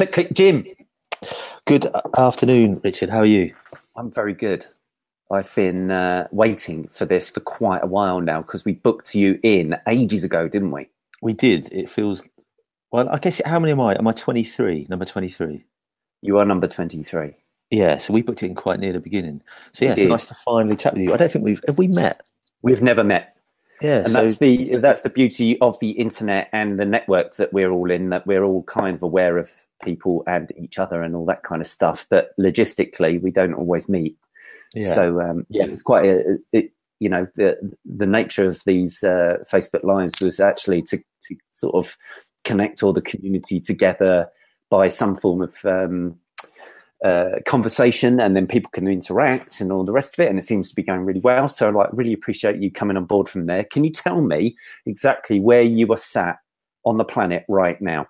Click, click, Jim. Good afternoon, Richard. How are you? I'm very good. I've been waiting for this for quite a while now because we booked you in ages ago, didn't we? We did. It feels... Well, I guess, how many am I? Am I 23? Number 23? You are number 23. Yeah, so we booked it in quite near the beginning. So, yeah, it's nice to finally chat with you. I don't think we've... Have we met? We've never met. Yeah, and so, that's the beauty of the internet and the network that we're all in, that we're all kind of aware of people and each other and all that kind of stuff, that logistically we don't always meet. Yeah. So, yeah, it's quite you know, the nature of these Facebook Lives was actually to sort of connect all the community together by some form of conversation, and then people can interact and all the rest of it, and it seems to be going really well. So, like, really appreciate you coming on board from there. Can you tell me exactly where you are sat on the planet right now?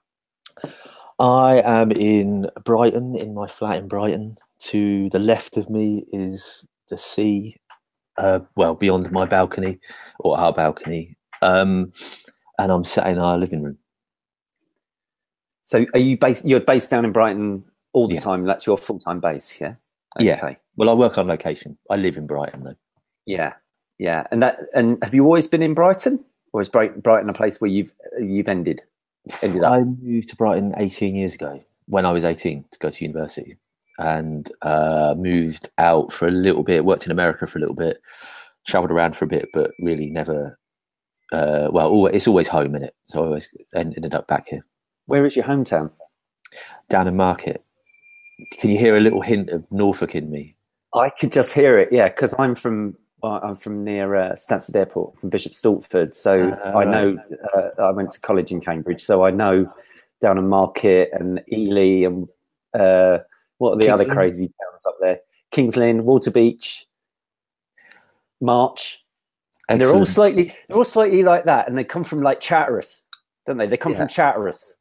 I am in Brighton, in my flat in Brighton. To the left of me is the sea, well, beyond my balcony, or our balcony, and I'm sat in our living room. So, are you based? You're based down in Brighton. All the time, that's your full-time base, yeah? Okay. Yeah. Well, I work on location. I live in Brighton, though. Yeah, yeah. And have you always been in Brighton? Or is Brighton a place where you've ended up? I moved to Brighton 18 years ago, when I was 18, to go to university. And moved out for a little bit, worked in America for a little bit, travelled around for a bit, but really never... well, it's always home, innit? So I always ended up back here. Where is your hometown? Downham Market. Can you hear a little hint of Norfolk in me? I could just hear it, yeah, because I'm from near Stansted Airport, from Bishop Stortford. So I know I went to college in Cambridge, so I know Downham Market and Ely and what are the other crazy towns up there? Kings Lynn, Water Beach, March, and they're all slightly like that, and they come from like Chatteris, don't they? They come from Chatteris.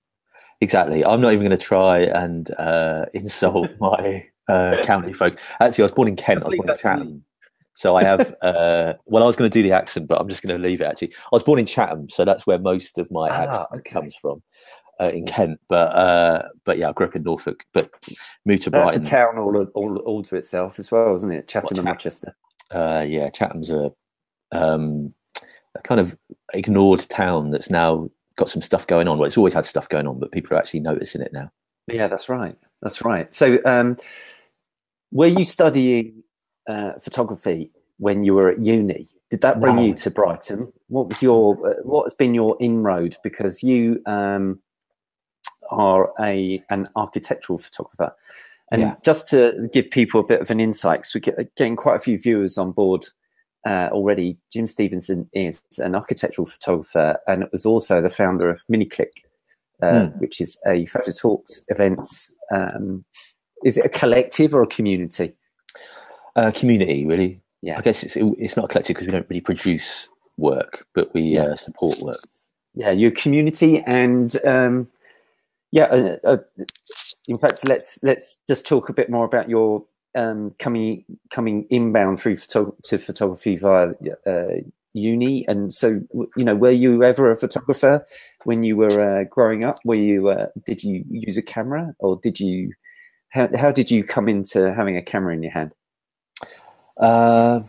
Exactly. I'm not even going to try and insult my county folk. Actually, I was born in Kent. I was born in Chatham. So I have, well, I was going to do the accent, but I'm just going to leave it, actually. I was born in Chatham, so that's where most of my accent comes from, in Kent. But yeah, I grew up in Norfolk, but moved to Brighton. That's a town all to itself as well, isn't it? Chatham and Manchester. Yeah, Chatham's a kind of ignored town that's now got some stuff going on. Well, it's always had stuff going on, but people are actually noticing it now. Yeah, that's right. So were you studying photography when you were at uni? Did that bring you to Brighton? What was your what has been your inroad, because you are an architectural photographer, and just to give people a bit of an insight, because we're getting quite a few viewers on board already. Jim Stephenson is an architectural photographer, and it was also the founder of MiniClick, which is a photo talks events. Is it a collective or a community? Community, really. Yeah, I guess it's not a collective because we don't really produce work, but we support work. Yeah, your community, and in fact, let's just talk a bit more about your. Coming inbound through to photography via uni, and so, you know, were you ever a photographer when you were growing up? Were you did you use a camera, or did you how did you come into having a camera in your hand? I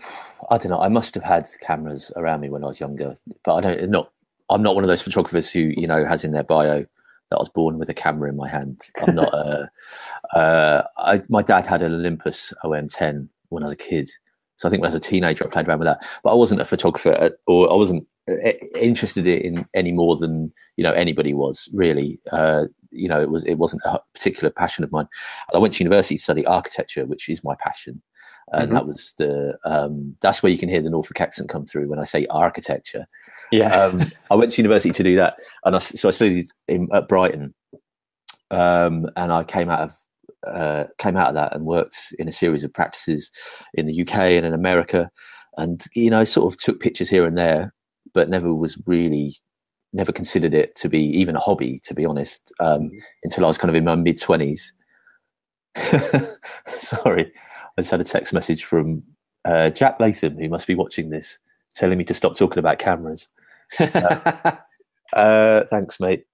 don't know. I must have had cameras around me when I was younger, but I'm not one of those photographers who, you know, has in their bio that I was born with a camera in my hand. I'm not my dad had an Olympus OM10 when I was a kid, so I think when I was a teenager I played around with that, but I wasn't a photographer or I wasn't interested in any more than, you know, anybody was really. You know, it wasn't a particular passion of mine. I went to university to study architecture, which is my passion, and that was the that's where you can hear the Norfolk accent come through when I say architecture. I went to university to do that, and I studied at Brighton, and I came out of that and worked in a series of practices in the UK and in America, and, you know, sort of took pictures here and there, but never considered it to be even a hobby, to be honest, until I was kind of in my mid-20s. Sorry, I just had a text message from Jack Latham, who must be watching this, telling me to stop talking about cameras. Thanks, mate.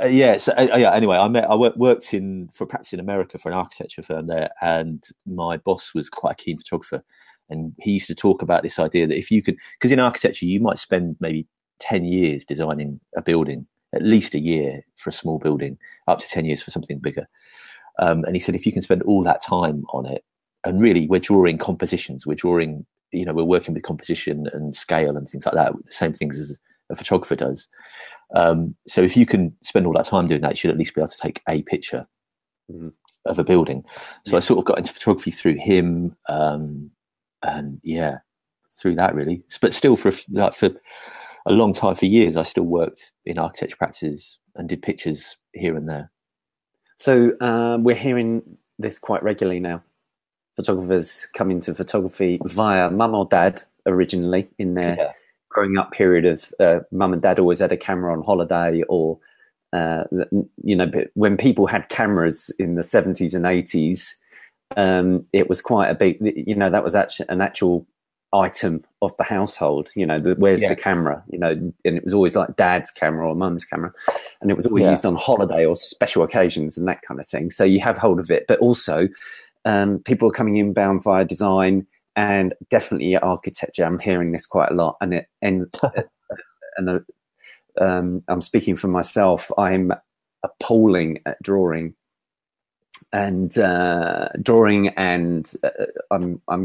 Anyway, I worked in for practice in America for an architecture firm there, and my boss was quite a keen photographer, and he used to talk about this idea that if you could, because in architecture you might spend maybe 10 years designing a building, at least a year for a small building, up to 10 years for something bigger. And he said, if you can spend all that time on it, and really we're drawing compositions, we're drawing, you know, we're working with composition and scale and things like that, the same things as a photographer does. So if you can spend all that time doing that, you should at least be able to take a picture of a building. So I sort of got into photography through him, and yeah, through that really. But still for a long time, for years, I still worked in architecture practices and did pictures here and there. So we're hearing this quite regularly now. Photographers come into photography via mum or dad originally in their growing up period of mum and dad always had a camera on holiday, or, you know, when people had cameras in the 70s and 80s, it was quite a big, you know, that was actually an actual item of the household, you know, where's the camera, you know, and it was always like dad's camera or mum's camera, and it was always used on holiday or special occasions and that kind of thing. So you have hold of it, but also people are coming inbound via design and definitely architecture. I'm hearing this quite a lot, and I'm speaking for myself. I'm appalling at drawing. And I'm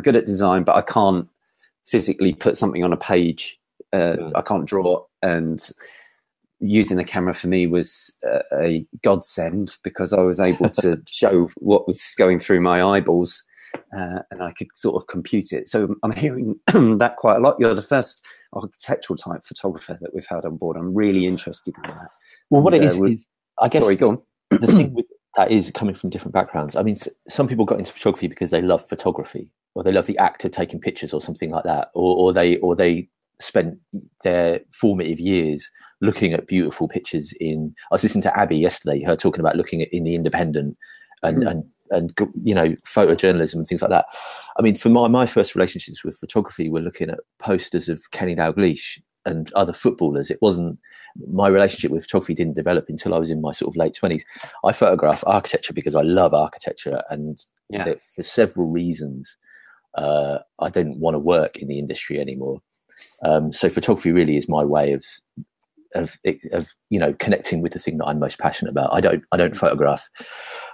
good at design, but I can't physically put something on a page. I can't draw, and using the camera for me was a godsend because I was able to show what was going through my eyeballs, and I could sort of compute it. So I'm hearing that quite a lot. You're the first architectural type photographer that we've had on board. I'm really interested in that. Well, what it is, I guess. Sorry, go on. The thing with that is coming from different backgrounds. I mean, some people got into photography because they love photography, or they love the act of taking pictures or something like that, or they spent their formative years looking at beautiful pictures in... I was listening to Abby yesterday, her talking about looking at in The Independent and you know, photojournalism and things like that. I mean, for my first relationships with photography were looking at posters of Kenny Dalglish and other footballers. It wasn't... my relationship with photography didn't develop until I was in my sort of late 20s. I photograph architecture because I love architecture, and for several reasons, I didn't want to work in the industry anymore. So photography really is my way of you know, connecting with the thing that I'm most passionate about. I don't photograph,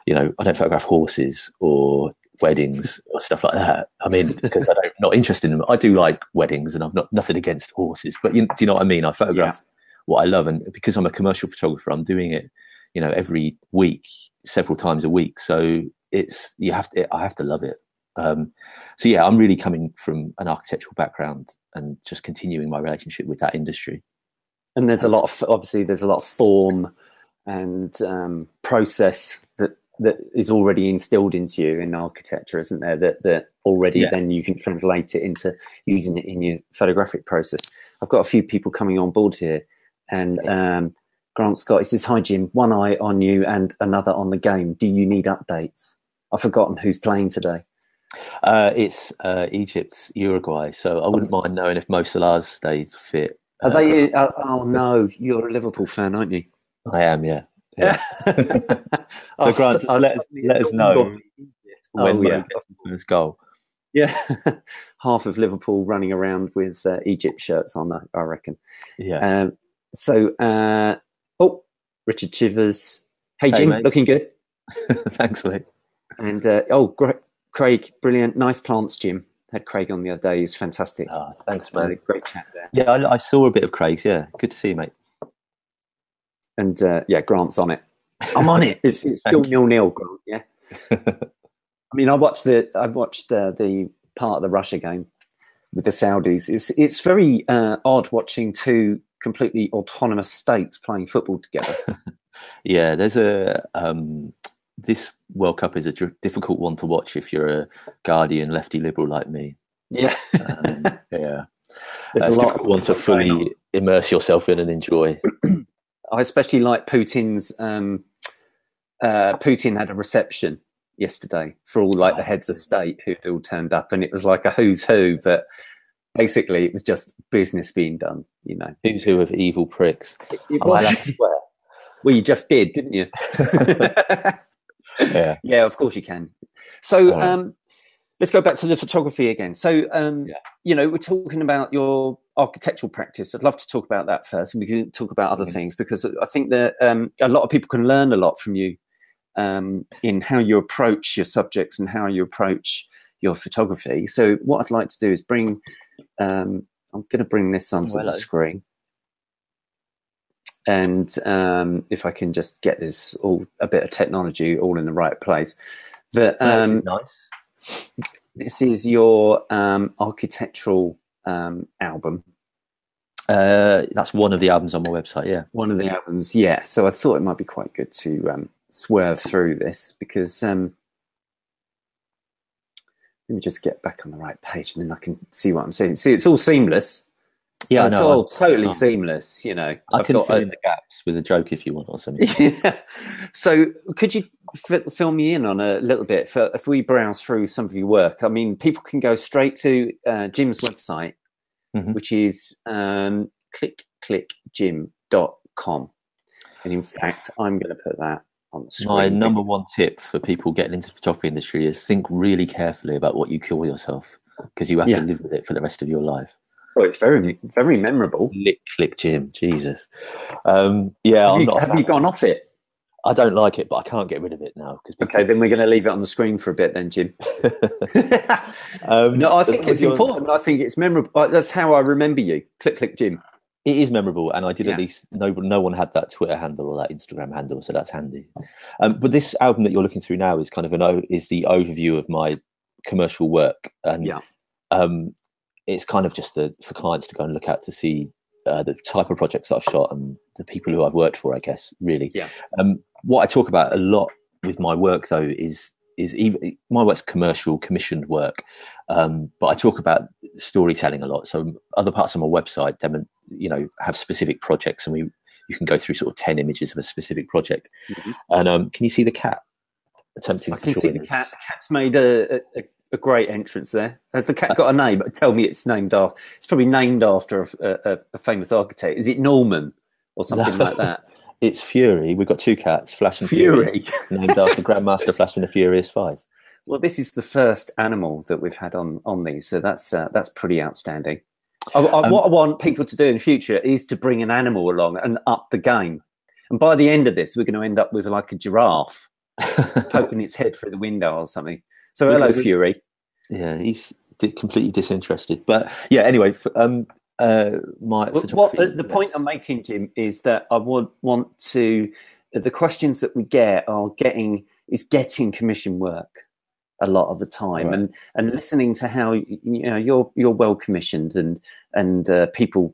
you know, I don't photograph horses or weddings or stuff like that. I mean, because I'm not interested in them. I do like weddings, and I've nothing against horses, but do you know what I mean? I photograph what I love, and because I'm a commercial photographer, I'm doing it, you know, every week, several times a week. So I have to love it. So yeah, I'm really coming from an architectural background and just continuing my relationship with that industry. And there's a lot of, obviously there's a lot of form and process that is already instilled into you in architecture, isn't there? That already then you can translate it into using it in your photographic process. I've got a few people coming on board here, and Grant Scott, he says, "Hi Jim, one eye on you and another on the game. Do you need updates? I've forgotten who's playing today." It's Egypt, Uruguay. So I wouldn't mind knowing if Mo Salah stayed fit. Are they? Oh no, you're a Liverpool fan, aren't you? I am, yeah. Yeah. So Grant, just let us know when first goal. Yeah, half of Liverpool running around with Egypt shirts on, I reckon. Yeah. Richard Chivers. Hey Jim, mate. Looking good. Thanks, mate. And Craig, brilliant, nice plants, Jim. Had Craig on the other day. He was fantastic. Oh, thanks, mate. Great chat there. Yeah, I saw a bit of Craig's. Yeah, good to see you, mate. And Grant's on it. I'm on it. It's still 0-0, Grant. Yeah. I mean, I watched the part of the Russia game with the Saudis. It's very odd watching two completely autonomous states playing football together. Yeah, there's a this World Cup is a difficult one to watch if you're a Guardian lefty liberal like me. Yeah, yeah. It's a difficult one to fully immerse yourself in and enjoy. I especially like Putin's. Putin had a reception yesterday for all like the heads of state who all turned up, and it was like a who's who, but basically it was just business being done, you know. Who's who of evil pricks. It was. Well, you just did, didn't you? Yeah. Yeah, of course you can. So let's go back to the photography again. So, you know, we're talking about your architectural practice. I'd love to talk about that first, and we can talk about other things, because I think that a lot of people can learn a lot from you in how you approach your subjects and how you approach your photography. So what I'd like to do is bring, I'm going to bring this onto the screen. And if I can just get this all, a bit of technology all in the right place. But this is your architectural album. That's one of the albums on my website, yeah. One of the albums, yeah. So I thought it might be quite good to swerve through this, because let me just get back on the right page, and then I can see what I'm saying. See, it's all seamless. Yeah, it's all totally seamless, you know. I can fill in the gaps with a joke if you want or something. Yeah. So could you fill me in on a little bit for, if we browse through some of your work? I mean, people can go straight to Jim's website, which is clickclickjim.com. And in fact, I'm going to put that on the screen. My number one tip for people getting into the photography industry is think really carefully about what you call yourself, because you have to live with it for the rest of your life. Oh, it's very, very memorable. Click Jim, Jesus. Yeah, have you gone off it? I don't like it, but I can't get rid of it now. Okay, then we're going to leave it on the screen for a bit then, Jim. No, I think it's important. I think it's memorable. That's how I remember you, Click Jim. It is memorable, and I did at least, no one had that Twitter handle or that Instagram handle, so that's handy. But this album that you're looking through now is kind of is the overview of my commercial work. And, it's kind of just for clients to go and look at to see the type of projects that I've shot and the people who I've worked for, I guess, really. Yeah. What I talk about a lot with my work, though, is even my work's commercial, commissioned work, but I talk about storytelling a lot. So other parts of my website, you know, have specific projects, and you can go through sort of 10 images of a specific project. And can you see the cat attempting to join us? I can see the cat. The cat's made a great entrance there. Has the cat got a name? Tell me it's named after. It's probably named after a famous architect. Is it Norman or something like that? It's Fury. We've got two cats, Flash and Fury. Named after Grandmaster Flash and the Furious Five. Well, this is the first animal that we've had on these, so that's pretty outstanding. What I want people to do in the future is to bring an animal along and up the game. And by the end of this, we're going to end up with like a giraffe poking its head through the window or something. So hello, Fury. Yeah, he's completely disinterested. But yeah, anyway, the point I'm making, Jim, is that I would want to. The questions that we get are getting commission work a lot of the time, right. and listening to how you're well commissioned and people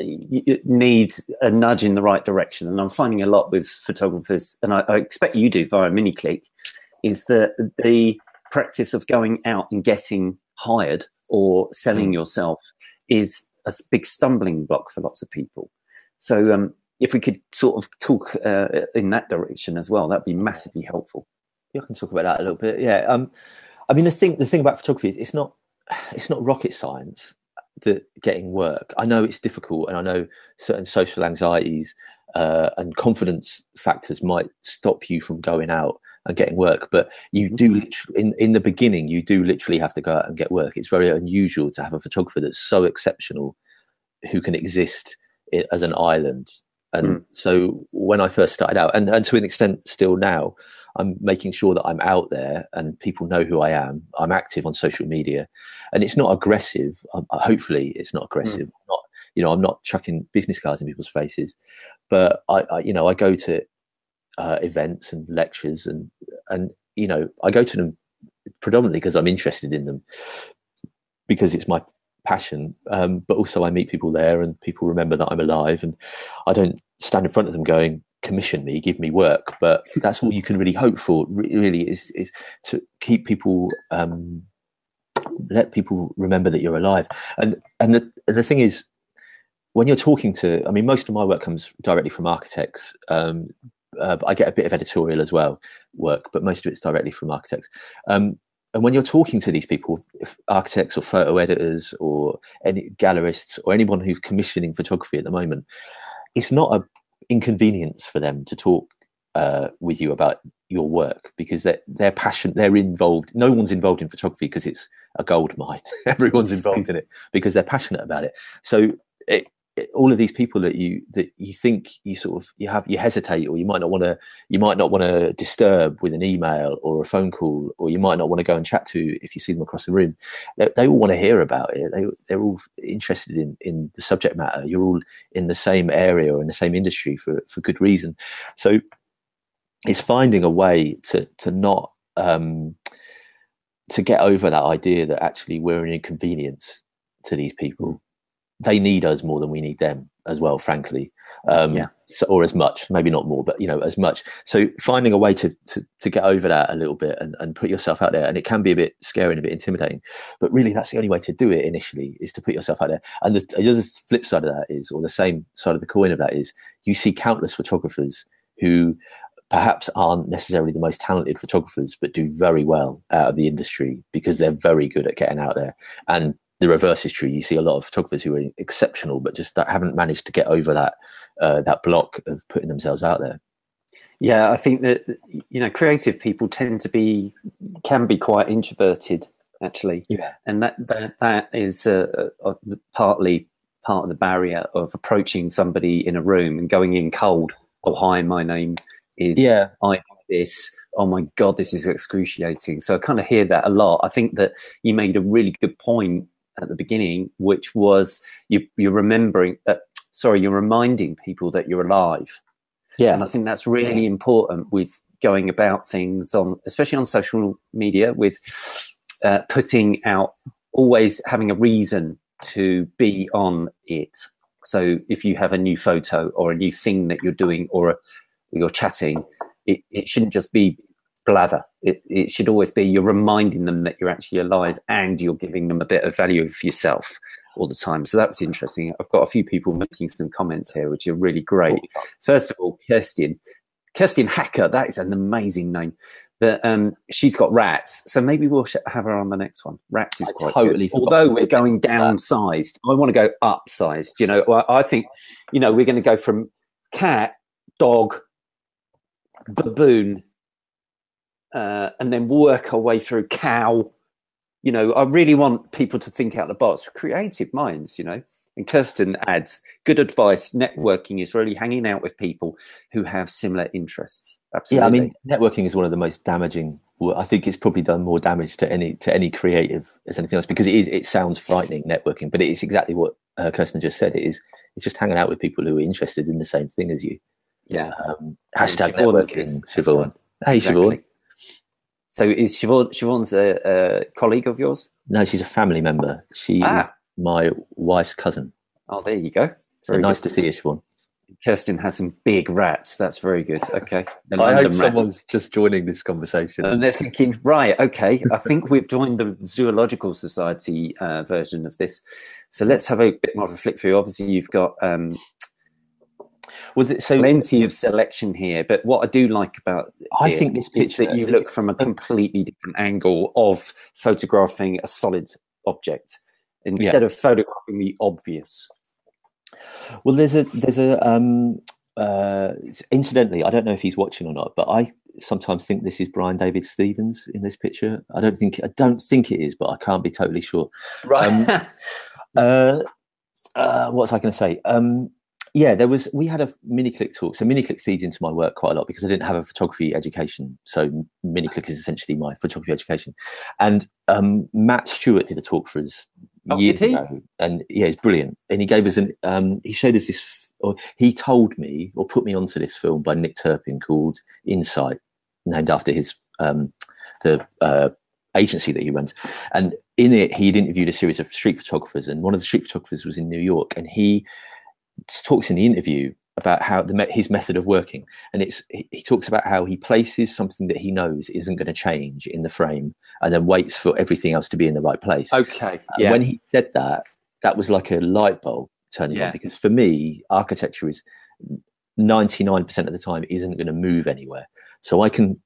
need a nudge in the right direction. And I'm finding a lot with photographers, and I expect you do via MiniClick, is that the practice of going out and getting hired or selling yourself is a big stumbling block for lots of people. So if we could sort of talk in that direction as well, that'd be massively helpful. You can talk about that a little bit. Yeah. I mean, the thing about photography is it's not rocket science. That getting work, I know it's difficult, and I know certain social anxieties and confidence factors might stop you from going out and getting work, but you do literally, in the beginning, you do literally have to go out and get work. It's very unusual to have a photographer that's so exceptional who can exist as an island. And so when I first started out, and to an extent still now, I'm making sure that I'm out there and people know who I am. I'm active on social media, and it's not aggressive. Hopefully it's not aggressive. I'm not chucking business cards in people's faces, but I go to events and lectures and I go to them predominantly because I'm interested in them, because it's my passion. But also I meet people there, and people remember that I'm alive, and I don't stand in front of them going, commission me, give me work. But that's all you can really hope for, really, is to keep people, let people remember that you're alive. And the thing is, when you're talking to, I mean, most of my work comes directly from architects. But I get a bit of editorial as well work, but most of it's directly from architects. And when you're talking to these people, architects or photo editors or any gallerists or anyone who's commissioning photography at the moment, it's not an inconvenience for them to talk with you about your work, because they're passionate, they're involved. No one's involved in photography because it's a gold mine. Everyone's involved in it because they're passionate about it. So all of these people that you think you sort of you hesitate, or you might not want to disturb with an email or a phone call, or you might not want to go and chat to if you see them across the room, they all want to hear about it. They're all interested in the subject matter. You're all in the same area or in the same industry for good reason. So it's finding a way to not to get over that idea that actually we're an inconvenience to these people. They need us more than we need them as well, frankly. So, or as much, maybe not more, but as much. So finding a way to get over that a little bit and put yourself out there. And it can be a bit scary and a bit intimidating, but really that's the only way to do it initially, is to put yourself out there. And the other flip side of that is, or the same side of the coin of that is, you see countless photographers who perhaps aren't necessarily the most talented photographers, but do very well out of the industry because they're very good at getting out there. And the reverse is true. You see a lot of photographers who are exceptional, but just haven't managed to get over that block of putting themselves out there. Yeah, I think that creative people tend to can be quite introverted, actually. Yeah, and that is partly part of the barrier of approaching somebody in a room and going in cold. Oh, hi, my name is I do this. Oh my God, this is excruciating. So I kind of hear that a lot. I think that you made a really good point at the beginning, which was you're reminding people that you're alive. Yeah, and I think that's really important with going about things especially on social media, with putting out, always having a reason to be on it. So if you have a new photo or a new thing that you're doing, or you're chatting, it shouldn't just be blather. It should always be you're reminding them that you're actually alive, and you're giving them a bit of value of yourself all the time. So that's interesting. I've got a few people making some comments here, which are really great. First of all, Kirsten Hacker, that is an amazing name. But she's got rats, so maybe we'll have her on the next one. Rats is quite good. Although we're going downsized, I want to go upsized. I think we're going to go from cat, dog, baboon, and then work our way through cow. I really want people to think out the box, creative minds, And Kirsten adds, good advice, networking is really hanging out with people who have similar interests. Absolutely. Yeah, I mean, networking is one of the most damaging. I think it's probably done more damage to any creative as anything else, because it sounds frightening, networking, but it is exactly what Kirsten just said. It's just hanging out with people who are interested in the same thing as you. Yeah. Hashtag networking, Siobhan. Hey, exactly. Siobhan. So is Siobhan's a colleague of yours? No, she's a family member. She is my wife's cousin. Oh, there you go. So nice to see you, Siobhan. Kirsten has some big rats. That's very good. Okay. I hope someone's just joining this conversation. And they're thinking, right, okay, I think we've joined the Zoological Society version of this. So let's have a bit more of a flick through. Obviously, you've got... plenty of selection here, but what I do like about I think this picture is that you look from a completely different angle of photographing a solid object instead of photographing the obvious. Well, there's a incidentally, I don't know if he's watching or not, but I sometimes think this is Brian David Stevens in this picture. I don't think it is, but I can't be totally sure. Right. What was I going to say? Yeah, we had a MiniClick talk. So MiniClick feeds into my work quite a lot because I didn't have a photography education. So MiniClick is essentially my photography education. And Matt Stewart did a talk for us years ago. And yeah, it's brilliant. And he gave us he showed us this, or he told me or put me onto this film by Nick Turpin called Insight, named after his, the agency that he runs. And in it, he'd interviewed a series of street photographers. And one of the street photographers was in New York, and he talks in the interview about how his method of working, and he talks about how he places something that he knows isn't going to change in the frame, and then waits for everything else to be in the right place. Okay, yeah. When he said that was like a light bulb turning on, because for me, architecture is 99% of the time isn't going to move anywhere, so I can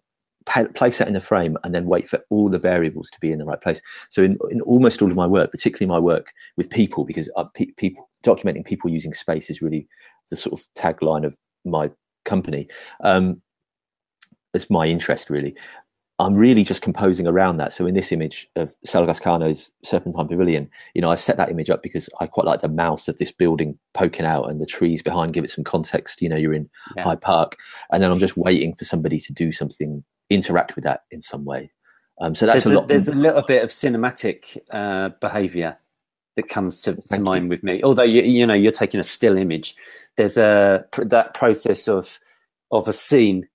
place that in the frame and then wait for all the variables to be in the right place. So in almost all of my work, particularly my work with people, because documenting people using space is really the sort of tagline of my company. It's my interest, really. I'm really just composing around that. So in this image of Salgascano's Serpentine Pavilion, you know, I've set that image up because I quite like the mouth of this building poking out and the trees behind give it some context. You know, you're in Hyde Park. And then I'm just waiting for somebody to do something, interact with that in some way. So that's a lot. There's a little bit of cinematic behaviour that comes to mind with me. Although, you know, you're taking a still image. There's that process of a scene,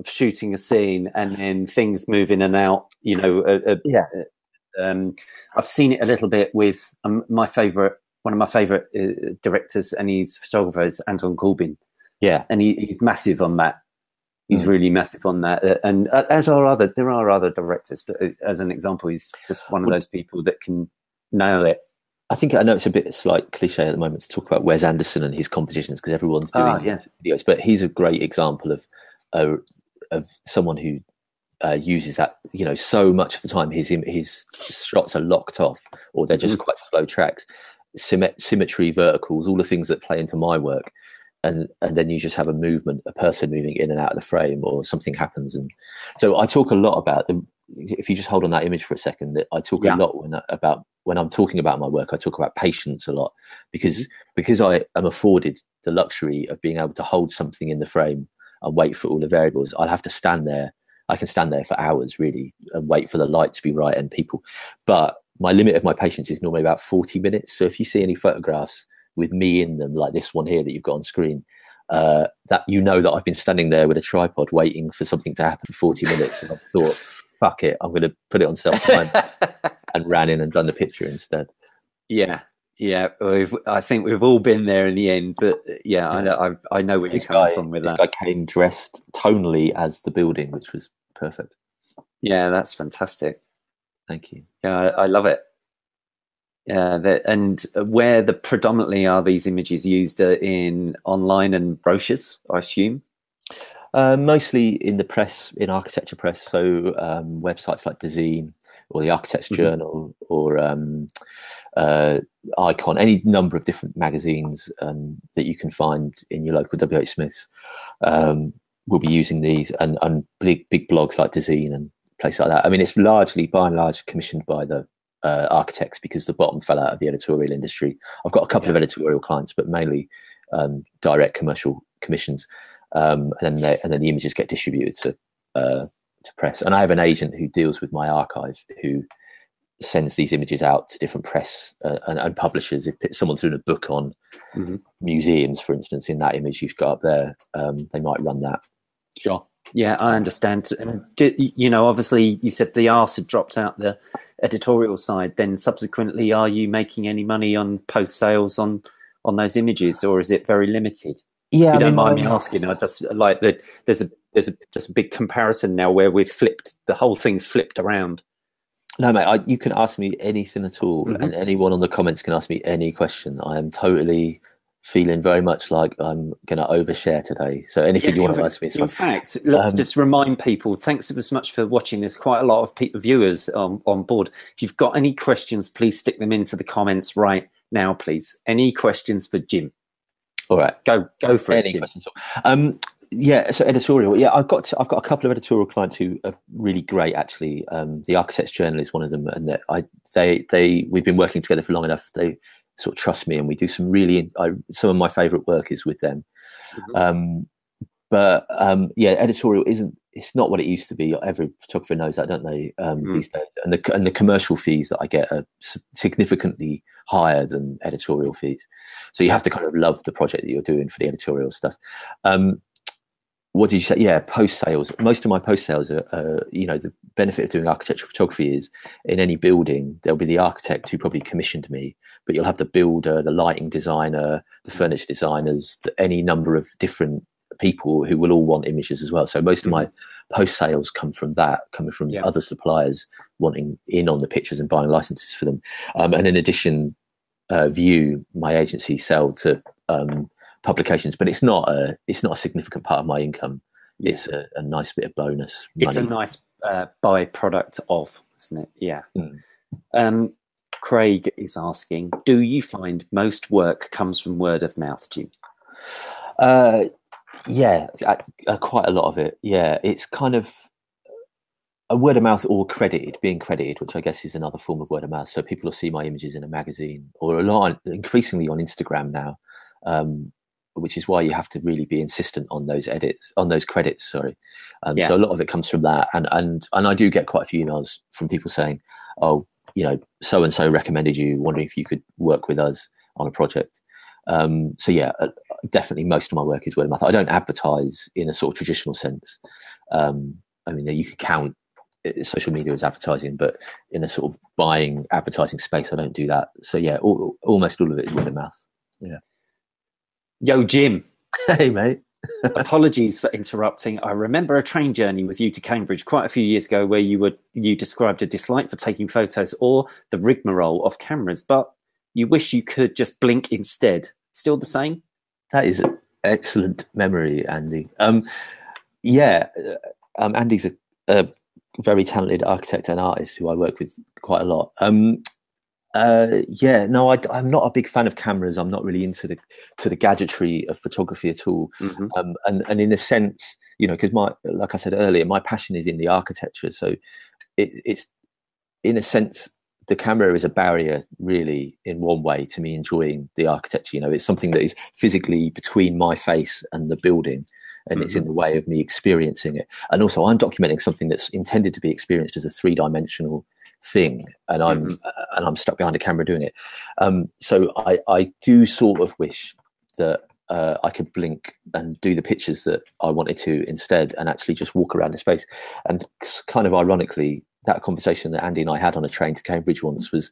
of shooting a scene, and then things move in and out, you know. I've seen it a little bit with one of my favorite directors, and his photographer is Anton Corbijn. Yeah. And he's massive on that. He's really massive on that. And as are there are other directors, but as an example, he's just one of those people that can nail it. I think, I know it's a bit slight cliche at the moment to talk about Wes Anderson and his compositions, because everyone's doing videos, but he's a great example of someone who uses that, you know, so much of the time his shots are locked off, or they're just quite slow tracks, symmetry, verticals, all the things that play into my work, and then you just have a person moving in and out of the frame, or something happens. And so I talk a lot about them. If you just hold on that image for a second, that I talk a lot when I'm talking about my work, I talk about patience a lot, because I am afforded the luxury of being able to hold something in the frame and wait for all the variables. I'll have to stand there. I can stand there for hours, really, and wait for the light to be right and people. But my limit of my patience is normally about 40 minutes. So if you see any photographs with me in them, like this one here that you've got on screen, that you know that I've been standing there with a tripod waiting for something to happen for 40 minutes. And I thought, fuck it, I'm going to put it on self-time and ran in and done the picture instead. Yeah. Yeah, I think we've all been there in the end, but yeah, I know where you're coming from with that. I came dressed tonally as the building, which was perfect. Yeah, that's fantastic. Thank you. Yeah, I love it. Yeah, and where the predominantly are these images used in online and brochures, I assume? Mostly in the press, in architecture press, so websites like Dezeen, or the Architects Journal, or Icon, any number of different magazines that you can find in your local WH Smiths. We'll be using these, and big blogs like Dezeen and places like that. I mean, it's largely, by and large, commissioned by the architects, because the bottom fell out of the editorial industry. I've got a couple of editorial clients, but mainly direct commercial commissions, and then the images get distributed to press. And I have an agent who deals with my archive, who sends these images out to different press and publishers. If someone's doing a book on museums, for instance, in that image you've got up there, they might run that. Sure. Yeah, I understand. And you know, obviously you said the arse had dropped out the editorial side, then subsequently are you making any money on post sales on those images, or is it very limited? Yeah, if you don't mind me asking, I just like that there's a just a big comparison now where we've flipped, the whole thing's flipped around. No, mate, you can ask me anything at all, and anyone on the comments can ask me any question. I am totally feeling very much like I'm going to overshare today. So anything you want to ask me is fine. In fact, let's just remind people, thanks as much for watching. There's quite a lot of viewers on board. If you've got any questions, please stick them into the comments right now, please. Any questions for Jim? All right. Go for it, Jim. Questions. Yeah, so editorial. Yeah, I've got a couple of editorial clients who are really great, actually. The Architects Journal is one of them, and we've been working together for long enough. They sort of trust me, and we do some really. Some of my favourite work is with them. Yeah, editorial isn't. It's not what it used to be. Every photographer knows that, don't they? These days, and the commercial fees that I get are significantly higher than editorial fees. So you have to kind of love the project that you're doing for the editorial stuff. What did you say? Yeah, post sales. Most of my post sales are, you know, the benefit of doing architectural photography is in any building, there'll be the architect who probably commissioned me, but you'll have the builder, the lighting designer, the furniture designers, any number of different people who will all want images as well. So most of my post sales come from that, coming from other suppliers wanting in on the pictures and buying licenses for them. And in addition, View, my agency, sell to, publications, but it's not a significant part of my income. It's a nice bit of bonus money. It's a nice byproduct of, isn't it? Yeah. Craig is asking, do you find most work comes from word of mouth, Jim? Yeah, quite a lot of it. Yeah, it's kind of a word of mouth, or credited, being credited, which I guess is another form of word of mouth. So people will see my images in a magazine, or a lot, increasingly on Instagram now, which is why you have to really be insistent on those edits, on those credits. Sorry. Yeah. So a lot of it comes from that, and I do get quite a few emails from people saying, "Oh, you know, so and so recommended you, wondering if you could work with us on a project." So yeah, definitely most of my work is word of mouth. I don't advertise in a sort of traditional sense. I mean, you could count social media as advertising, but in a sort of buying advertising space, I don't do that. So yeah, almost all of it is word of mouth. Yeah. Yo, Jim. Hey, mate. Apologies for interrupting. I remember a train journey with you to Cambridge quite a few years ago where you described a dislike for taking photos or the rigmarole of cameras, but you wish you could just blink instead. Still the same? That is an excellent memory, Andy. Andy's a very talented architect and artist who I work with quite a lot. I'm not a big fan of cameras. I'm not really into the gadgetry of photography at all. Mm-hmm. And in a sense, you know, because like I said earlier, my passion is in the architecture. So it's in a sense, the camera is a barrier, really, in one way, to me enjoying the architecture. You know, it's something that is physically between my face and the building, and mm-hmm. it's in the way of me experiencing it. And also, I'm documenting something that's intended to be experienced as a three-dimensional thing, and I'm mm-hmm. and I'm stuck behind a camera doing it. So I do sort of wish that I could blink and do the pictures that I wanted to instead, and actually just walk around the space. And kind of ironically, that conversation that Andy and I had on a train to Cambridge once was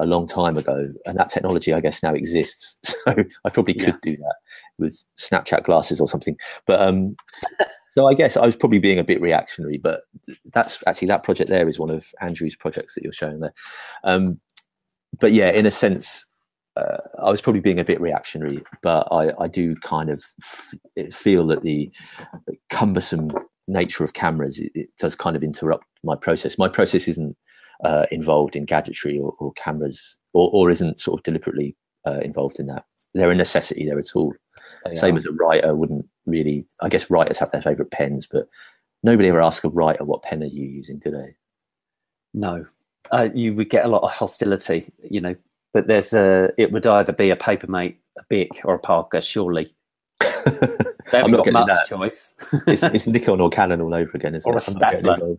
a long time ago, and that technology, I guess, now exists. So I probably could do that with Snapchat glasses or something. But so I guess I was probably being a bit reactionary, but that's actually, that project there is one of Andrew's projects that you're showing there. But yeah, in a sense, I was probably being a bit reactionary, but I do kind of feel that the cumbersome nature of cameras, it does kind of interrupt my process. My process isn't involved in gadgetry or cameras, or isn't sort of deliberately involved in that. They're a necessity, they're a tool. Same as a writer wouldn't really, I guess writers have their favorite pens, but nobody ever asks a writer, what pen are you using today? No, you would get a lot of hostility, you know, but it would either be a Papermate, a Bic or a Parker, surely. They haven't got much choice. It's Nikon or Canon all over again, isn't it? Or a Statler.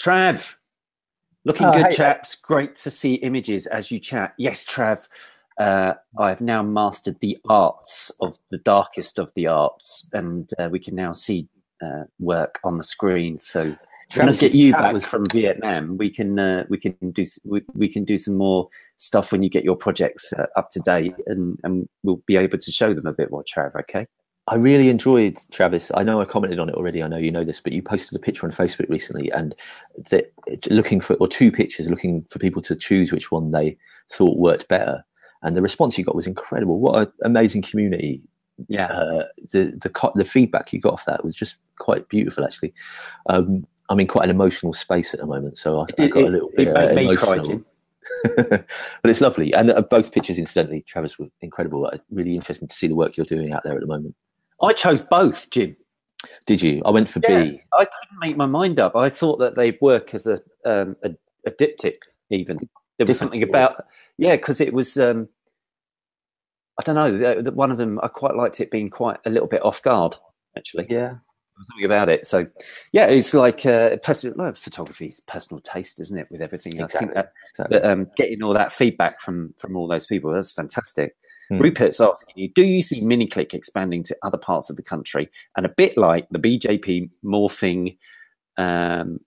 Trav, looking good, hey, chaps. Great to see images as you chat. Yes, Trav, I've now mastered the arts of the darkest of the arts, and we can now see work on the screen. So, when I get you back from Vietnam, we can do some more stuff when you get your projects up to date, and we'll be able to show them a bit more, Trav. Okay. I really enjoyed, Travis, I know I commented on it already, I know you know this, but you posted a picture on Facebook recently, and two pictures, looking for people to choose which one they thought worked better, and the response you got was incredible. What an amazing community. Yeah. The feedback you got off that was just quite beautiful, actually. I'm in quite an emotional space at the moment, so I got a little bit emotional. But it's lovely, and both pictures, incidentally, Travis, were incredible. Really interesting to see the work you're doing out there at the moment. I chose both, Jim. Did you? I went for B. I couldn't make my mind up. I thought that they'd work as a diptych. Even there was something about because it was. I don't know. One of them, I quite liked it being quite a little bit off guard, actually. Yeah. Something about it. So yeah, it's like photography is personal taste, isn't it, with everything else. Exactly. I think getting all that feedback from all those people, that's fantastic. Rupert's asking you, do you see MiniClick expanding to other parts of the country, and a bit like the BJP morphing into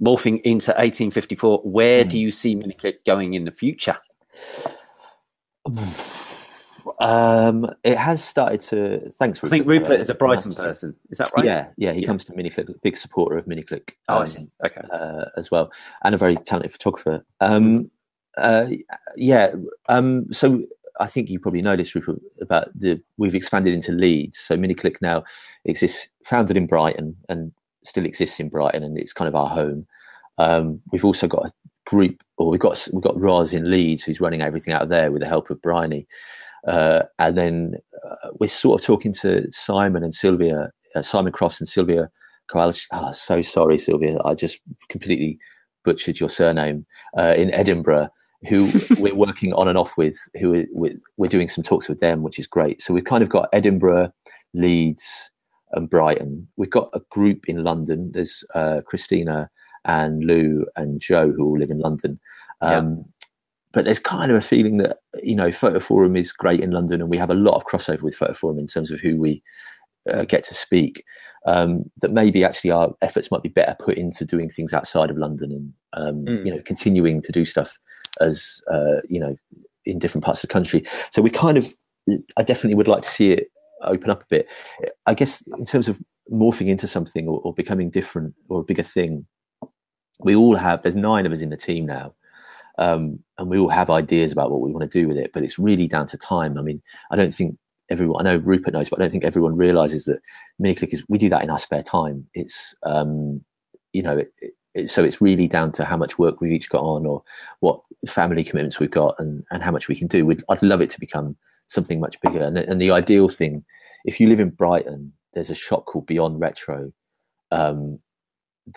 1854, where do you see MiniClick going in the future? It has started to. Thanks, Rupert. I think Rupert is a Brighton person. Is that right? Yeah. He comes to MiniClick, a big supporter of MiniClick. Oh, I see. Okay. As well, and a very talented photographer. So I think you probably noticed, Rupert, about we've expanded into Leeds. So MiniClick now exists, founded in Brighton, and still exists in Brighton, and it's kind of our home. We've also got group, or we've got Roz in Leeds, who's running everything out of there with the help of Bryony. And then we're sort of talking to Simon Crofts and Sylwia Kowalczyk. Oh, so sorry, Sylwia, I just completely butchered your surname, in Edinburgh, who we're working on and off with, who we're doing some talks with them, which is great. So we've kind of got Edinburgh, Leeds and Brighton. We've got a group in London. There's Christina and Lou and Joe, who all live in London. But there's kind of a feeling that, you know, Photo Forum is great in London, and we have a lot of crossover with Photo Forum in terms of who we get to speak, that maybe actually our efforts might be better put into doing things outside of London, and, you know, continuing to do stuff as, you know, in different parts of the country. So we kind of, I definitely would like to see it open up a bit. I guess in terms of morphing into something or becoming different or a bigger thing, we all have, there's 9 of us in the team now. And we all have ideas about what we want to do with it, but it's really down to time. I mean, I don't think everyone, I know Rupert knows, but I don't think everyone realizes that MiniClick is, we do that in our spare time. It's, you know, so it's really down to how much work we've each got on, or what family commitments we've got, and how much we can do. I'd love it to become something much bigger. And the ideal thing, if you live in Brighton, there's a shop called Beyond Retro,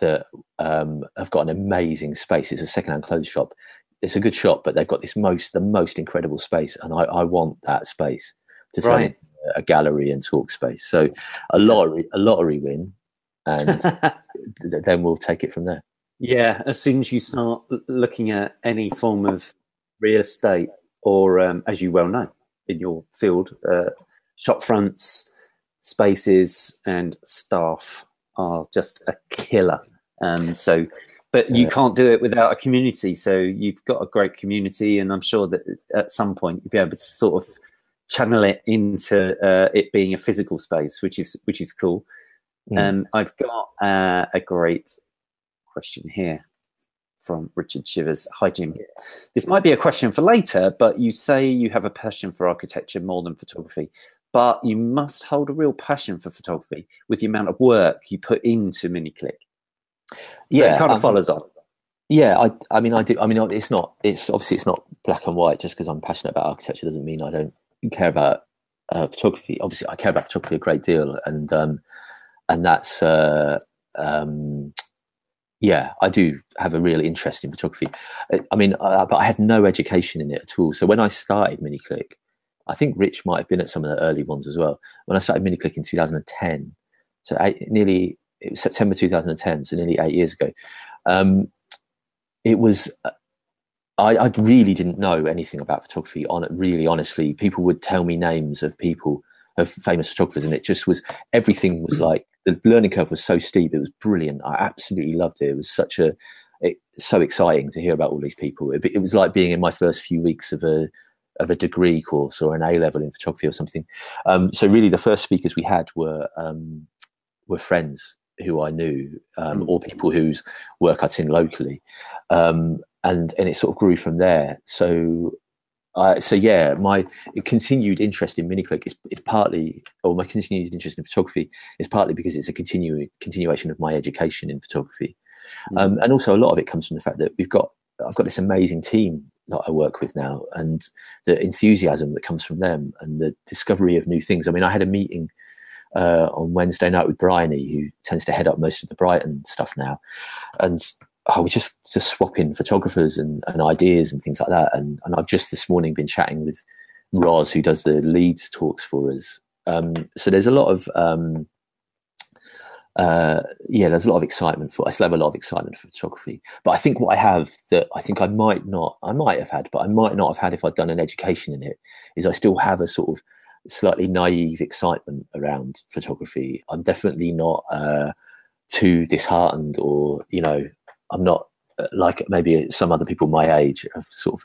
that have got an amazing space. It's a secondhand clothes shop. It's a good shop, but they've got the most incredible space, and I want that space to turn into a gallery and talk space. So a lottery win, and then we'll take it from there. Yeah, as soon as you start looking at any form of real estate, or as you well know in your field, shop fronts, spaces, and staff are just a killer. But you can't do it without a community. So you've got a great community, and I'm sure that at some point you'll be able to sort of channel it into it being a physical space, which is cool. I've got a great question here from Richard Chivers. Hi, Jim. This might be a question for later, but you say you have a passion for architecture more than photography, but you must hold a real passion for photography with the amount of work you put into MiniClick. So yeah, it kind of follows on. Yeah, I mean, I do. I mean, it's not black and white. Just because I'm passionate about architecture doesn't mean I don't care about photography. Obviously, I care about photography a great deal, and that's yeah, I do have a real interest in photography. I mean, but I had no education in it at all. So when I started MiniClick, I think Rich might have been at some of the early ones as well. When I started MiniClick in 2010, so it was September 2010, so nearly 8 years ago. It was, I really didn't know anything about photography. On it, really, honestly, people would tell me names of people, of famous photographers, and it just was, everything was like, the learning curve was so steep. It was brilliant. I absolutely loved it. It was so exciting to hear about all these people. It was like being in my first few weeks of a degree course or an A-level in photography or something. So really the first speakers we had were friends who I knew, or people whose work I'd seen locally. And it sort of grew from there. So yeah, my continued interest in MiniClick is partly, or my continued interest in photography is partly because it's a continuation of my education in photography. And also a lot of it comes from the fact that I've got this amazing team that I work with now, and the enthusiasm that comes from them and the discovery of new things. I mean, I had a meeting on Wednesday night with Bryony, who tends to head up most of the Brighton stuff now, and I was just swapping photographers and ideas and things like that, and I've just this morning been chatting with Roz, who does the Leeds talks for us, so there's a lot of there's a lot of excitement for, I still have a lot of excitement for photography. But I think what I have that I think I might not have had if I'd done an education in it, is I still have a sort of slightly naive excitement around photography. I'm definitely not too disheartened, or, you know, I'm not like maybe some other people my age have sort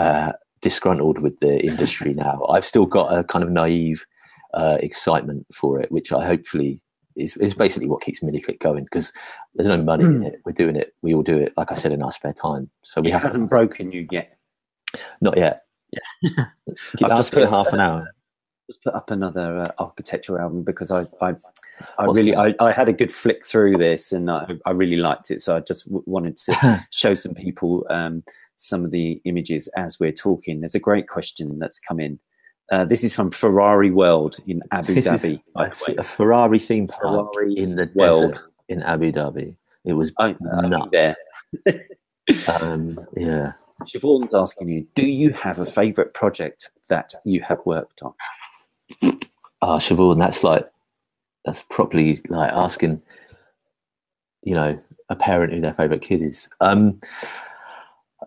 of disgruntled with the industry now. I've still got a kind of naive excitement for it, which I hopefully is basically what keeps MiniClick going, because there's no money in it. We're doing it. We all do it, like I said, in our spare time. So we hasn't broken you yet. Not yet. Yeah. I've just put half an hour. just put up another architectural album because I had a good flick through this and I really liked it. So I just wanted to show some people some of the images as we're talking. There's a great question that's come in. This is from Ferrari World in Abu Dhabi. A Ferrari theme park in the desert in Abu Dhabi. It was nuts. Yeah. Siobhan's asking you, do you have a favourite project that you have worked on? Siobhan, that's probably like asking, you know, a parent who their favourite kid is.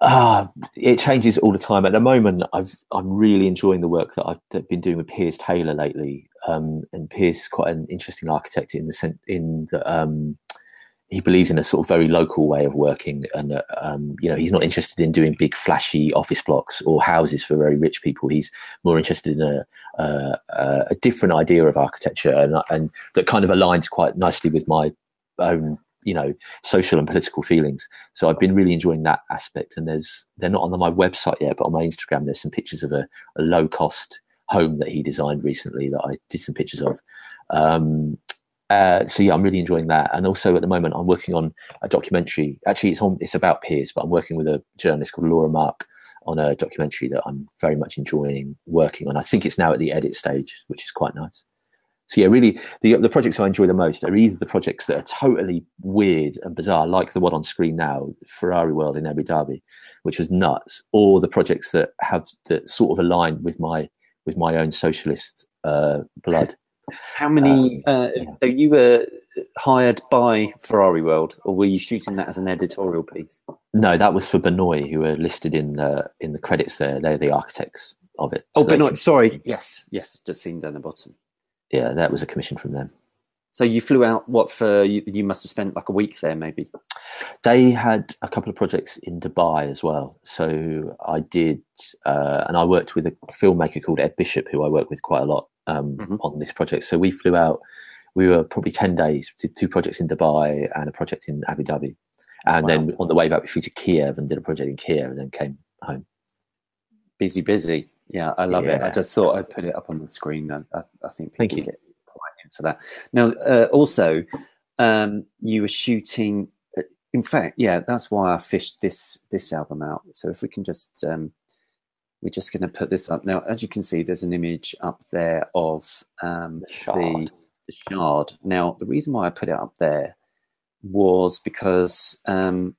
It changes all the time. At the moment, I'm really enjoying the work that I've been doing with Piers Taylor lately. And Piers is quite an interesting architect in the he believes in a sort of very local way of working, and you know, he's not interested in doing big flashy office blocks or houses for very rich people. He's more interested in a different idea of architecture, and that kind of aligns quite nicely with my own, you know, social and political feelings. So I've been really enjoying that aspect. And they're not on my website yet, but on my Instagram there's some pictures of a low cost home that he designed recently that I did some pictures of. So yeah, I'm really enjoying that. And also at the moment I'm working on a documentary. Actually, it's about Piers, but I'm working with a journalist called Laura Mark on a documentary that I'm very much enjoying working on. I think it's now at the edit stage, which is quite nice. So yeah, really the projects I enjoy the most are either the projects that are totally weird and bizarre, like the one on screen now, Ferrari World in Abu Dhabi, which was nuts, or the projects that sort of align with my own socialist blood. How many? So you were hired by Ferrari World, or were you shooting that as an editorial piece? No, that was for Benoit, who were listed in the credits there. They're the architects of it. Oh, so Benoit, sorry. Yes, just seen down the bottom. Yeah, that was a commission from them. So you flew out, you must have spent like a week there maybe? They had a couple of projects in Dubai as well. So I did, and I worked with a filmmaker called Ed Bishop, who I work with quite a lot. On this project, so we flew out. We were probably 10 days. Did two projects in Dubai and a project in Abu Dhabi, and then on the way back we flew to Kiev and did a project in Kiev, and then came home. Busy. Yeah, I love it. I just thought I'd put it up on the screen. I think people get quite into that. Now, also, you were shooting. In fact, yeah, that's why I fished this album out. So if we can just. We're just going to put this up. Now, as you can see, there's an image up there of the Shard. Now, the reason why I put it up there was because I'm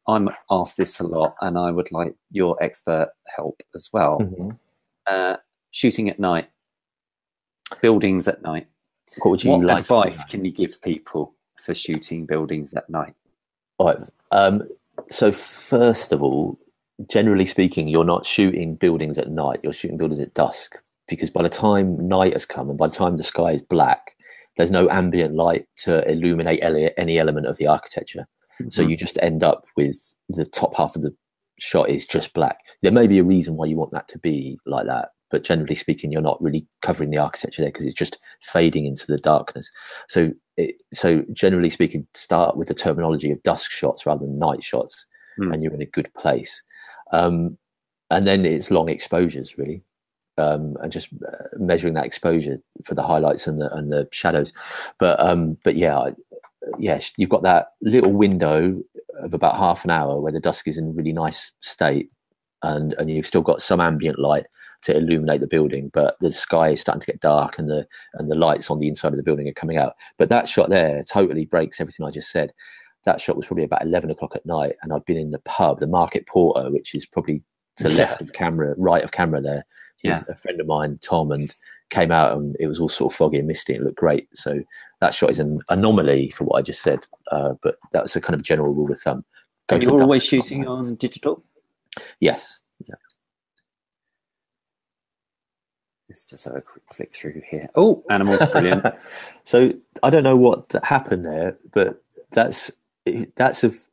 asked this a lot, and I would like your expert help as well. Mm-hmm. Shooting at night, buildings at night. What advice can you give people for shooting buildings at night? All right. So first of all, generally speaking, you're not shooting buildings at night, you're shooting buildings at dusk, because by the time night has come and by the time the sky is black, there's no ambient light to illuminate any element of the architecture. Mm-hmm. So you just end up with the top half of the shot is just black. There may be a reason why you want that to be like that, but generally speaking, you're not really covering the architecture there because it's just fading into the darkness. So generally speaking, start with the terminology of dusk shots rather than night shots, and you're in a good place. And then it's long exposures, really, and just measuring that exposure for the highlights and the shadows. But yes, you've got that little window of about half an hour where the dusk is in a really nice state, and you've still got some ambient light to illuminate the building, but the sky is starting to get dark, and the lights on the inside of the building are coming out. But that shot there totally breaks everything I just said. That shot was probably about 11 o'clock at night, and I'd been in the pub, the Market Porter, which is probably to the left of camera, right of camera there, with a friend of mine, Tom, and came out and it was all sort of foggy and misty and it looked great. So that shot is an anomaly for what I just said, but that's a kind of general rule of thumb. And you're always shooting on digital? Yes. Yeah. Let's just have a quick flick through here. Oh, animals, brilliant. So I don't know what happened there, but that's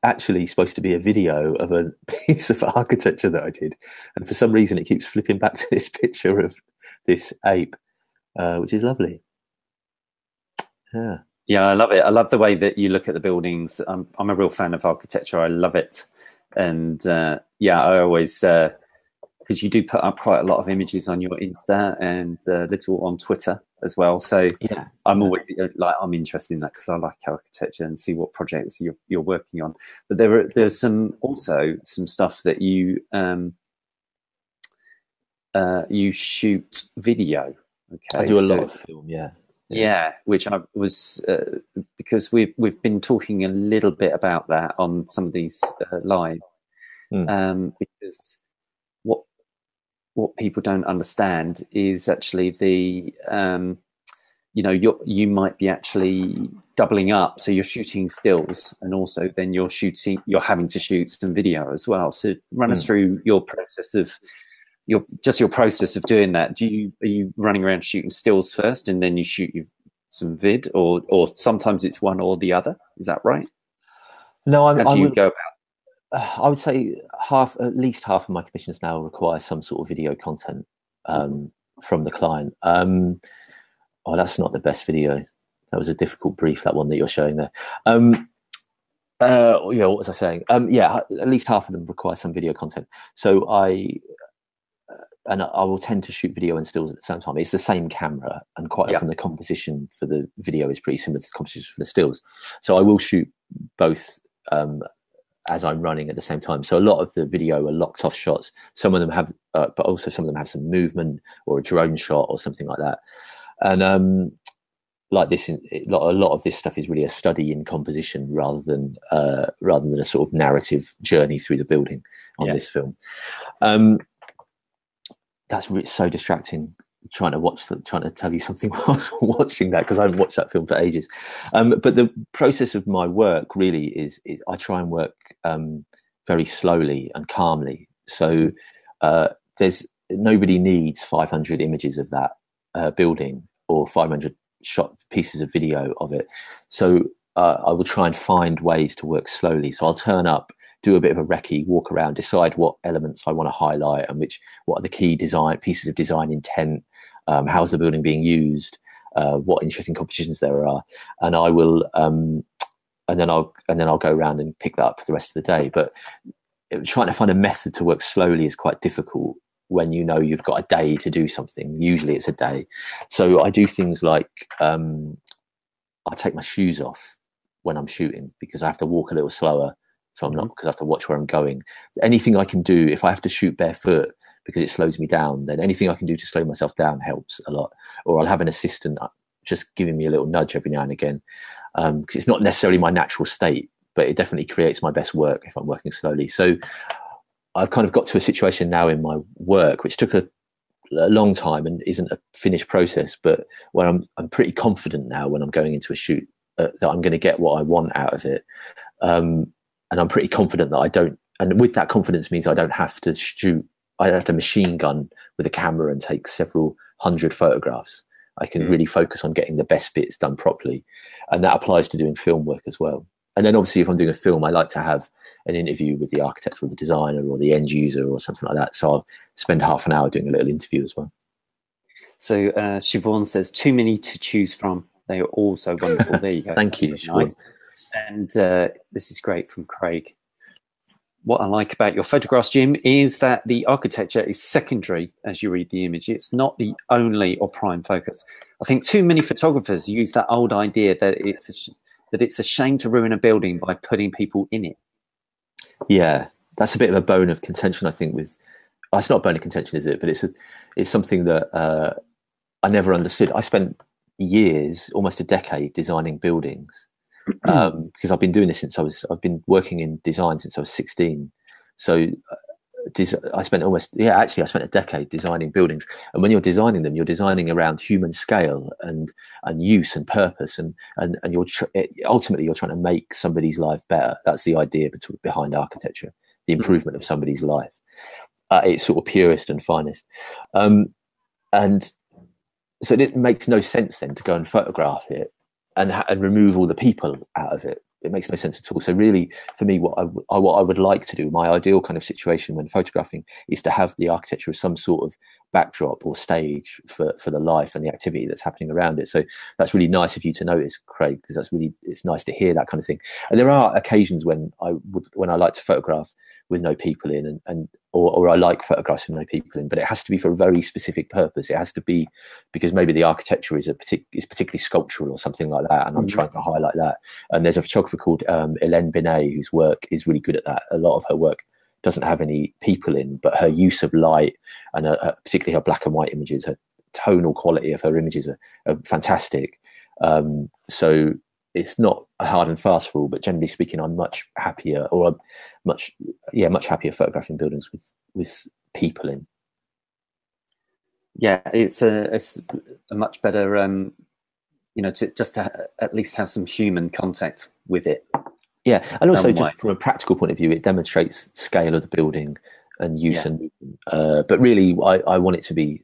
actually supposed to be a video of a piece of architecture that I did, and for some reason it keeps flipping back to this picture of this ape, which is lovely. Yeah, I love it. I love the way that you look at the buildings. I'm a real fan of architecture. I love it, and I always because you do put up quite a lot of images on your Insta and a little on Twitter as well. So yeah, I'm always like, I'm interested in that because I like architecture and see what projects you're working on. But there's also some stuff that you you shoot video. Okay, I do a lot of film. Yeah, which I was because we've been talking a little bit about that on some of these live because what people don't understand is actually the you might be actually doubling up, so you're shooting stills and also then you're having to shoot some video as well. So run us through your process of your process of doing that. Are you running around shooting stills first and then you shoot some vid, or sometimes it's one or the other? Is that right? No, I would say at least half of my commissions now require some sort of video content from the client. Oh, that's not the best video. That was a difficult brief, that one that you're showing there. What was I saying? At least half of them require some video content. So I will tend to shoot video and stills at the same time. It's the same camera, and quite often the composition for the video is pretty similar to the composition for the stills. So I will shoot both as I'm running at the same time. So a lot of the video are locked off shots. Some of them have, but also some of them have some movement or a drone shot or something like that. And a lot of this stuff is really a study in composition rather than a sort of narrative journey through the building on this film. That's so distracting, trying to tell you something whilst watching that, because I haven't watched that film for ages. But the process of my work really is I try and work very slowly and calmly. So nobody needs 500 images of that building or 500 shot pieces of video of it. So I will try and find ways to work slowly. So I'll turn up, do a bit of a recce, walk around, decide what elements I want to highlight and what are the key design pieces of design intent, how's the building being used, what interesting compositions there are, and I will, and then I'll go around and pick that up for the rest of the day. But trying to find a method to work slowly is quite difficult when you know you've got a day to do something. Usually it's a day, so I do things like I take my shoes off when I'm shooting because I have to walk a little slower. So I'm not, because I have to watch where I'm going. Anything I can do, if I have to shoot barefoot because it slows me down, then anything I can do to slow myself down helps a lot. Or I'll have an assistant just giving me a little nudge every now and again, because it's not necessarily my natural state, but it definitely creates my best work if I'm working slowly. So I've kind of got to a situation now in my work, which took a long time and isn't a finished process, but when I'm pretty confident now when I'm going into a shoot that I'm going to get what I want out of it. And I'm pretty confident that I don't, and with that confidence means I don't have to shoot, I don't have to machine gun with a camera and take several hundred photographs. I can really focus on getting the best bits done properly. And that applies to doing film work as well. And then obviously if I'm doing a film, I like to have an interview with the architect or the designer or the end user or something like that. So I'll spend half an hour doing a little interview as well. So Siobhan says, too many to choose from. They are all so wonderful. There you go. Thank you, Siobhan. Nice. And this is great from Craig. What I like about your photographs, Jim, is that the architecture is secondary as you read the image. It's not the only or prime focus. I think too many photographers use that old idea that it's a shame to ruin a building by putting people in it. Yeah, that's a bit of a bone of contention, I think. It's not a bone of contention, is it? But it's something that I never understood. I spent years, almost a decade, designing buildings. Because I've been doing this I've been working in design since I was 16. So I spent a decade designing buildings. And when you're designing them, you're designing around human scale and use and purpose. And ultimately you're trying to make somebody's life better. That's the idea behind architecture, the improvement of somebody's life. It's sort of purest and finest. And so it makes no sense then to go and photograph it and remove all the people out of it. It makes no sense at all. So really, for me, what I would like to do, my ideal kind of situation when photographing, is to have the architecture as some sort of backdrop or stage for the life and the activity that's happening around it. So that's really nice of you to notice, Craig, because that's really, it's nice to hear that kind of thing. And there are occasions when I like to photograph with no people in, or I like photographs with no people in, but it has to be for a very specific purpose. It has to be because maybe the architecture is particularly sculptural or something like that, and I'm trying to highlight that. And there's a photographer called Hélène Binet, whose work is really good at that. A lot of her work doesn't have any people in, but her use of light and particularly her black and white images, her tonal quality of her images are fantastic. So it's not a hard and fast rule, but generally speaking, I'm much happier, much happier photographing buildings with people in. Yeah, it's a much better, to at least have some human contact with it. Yeah, and also just from a practical point of view, it demonstrates scale of the building and use and movement. But really, I want it to be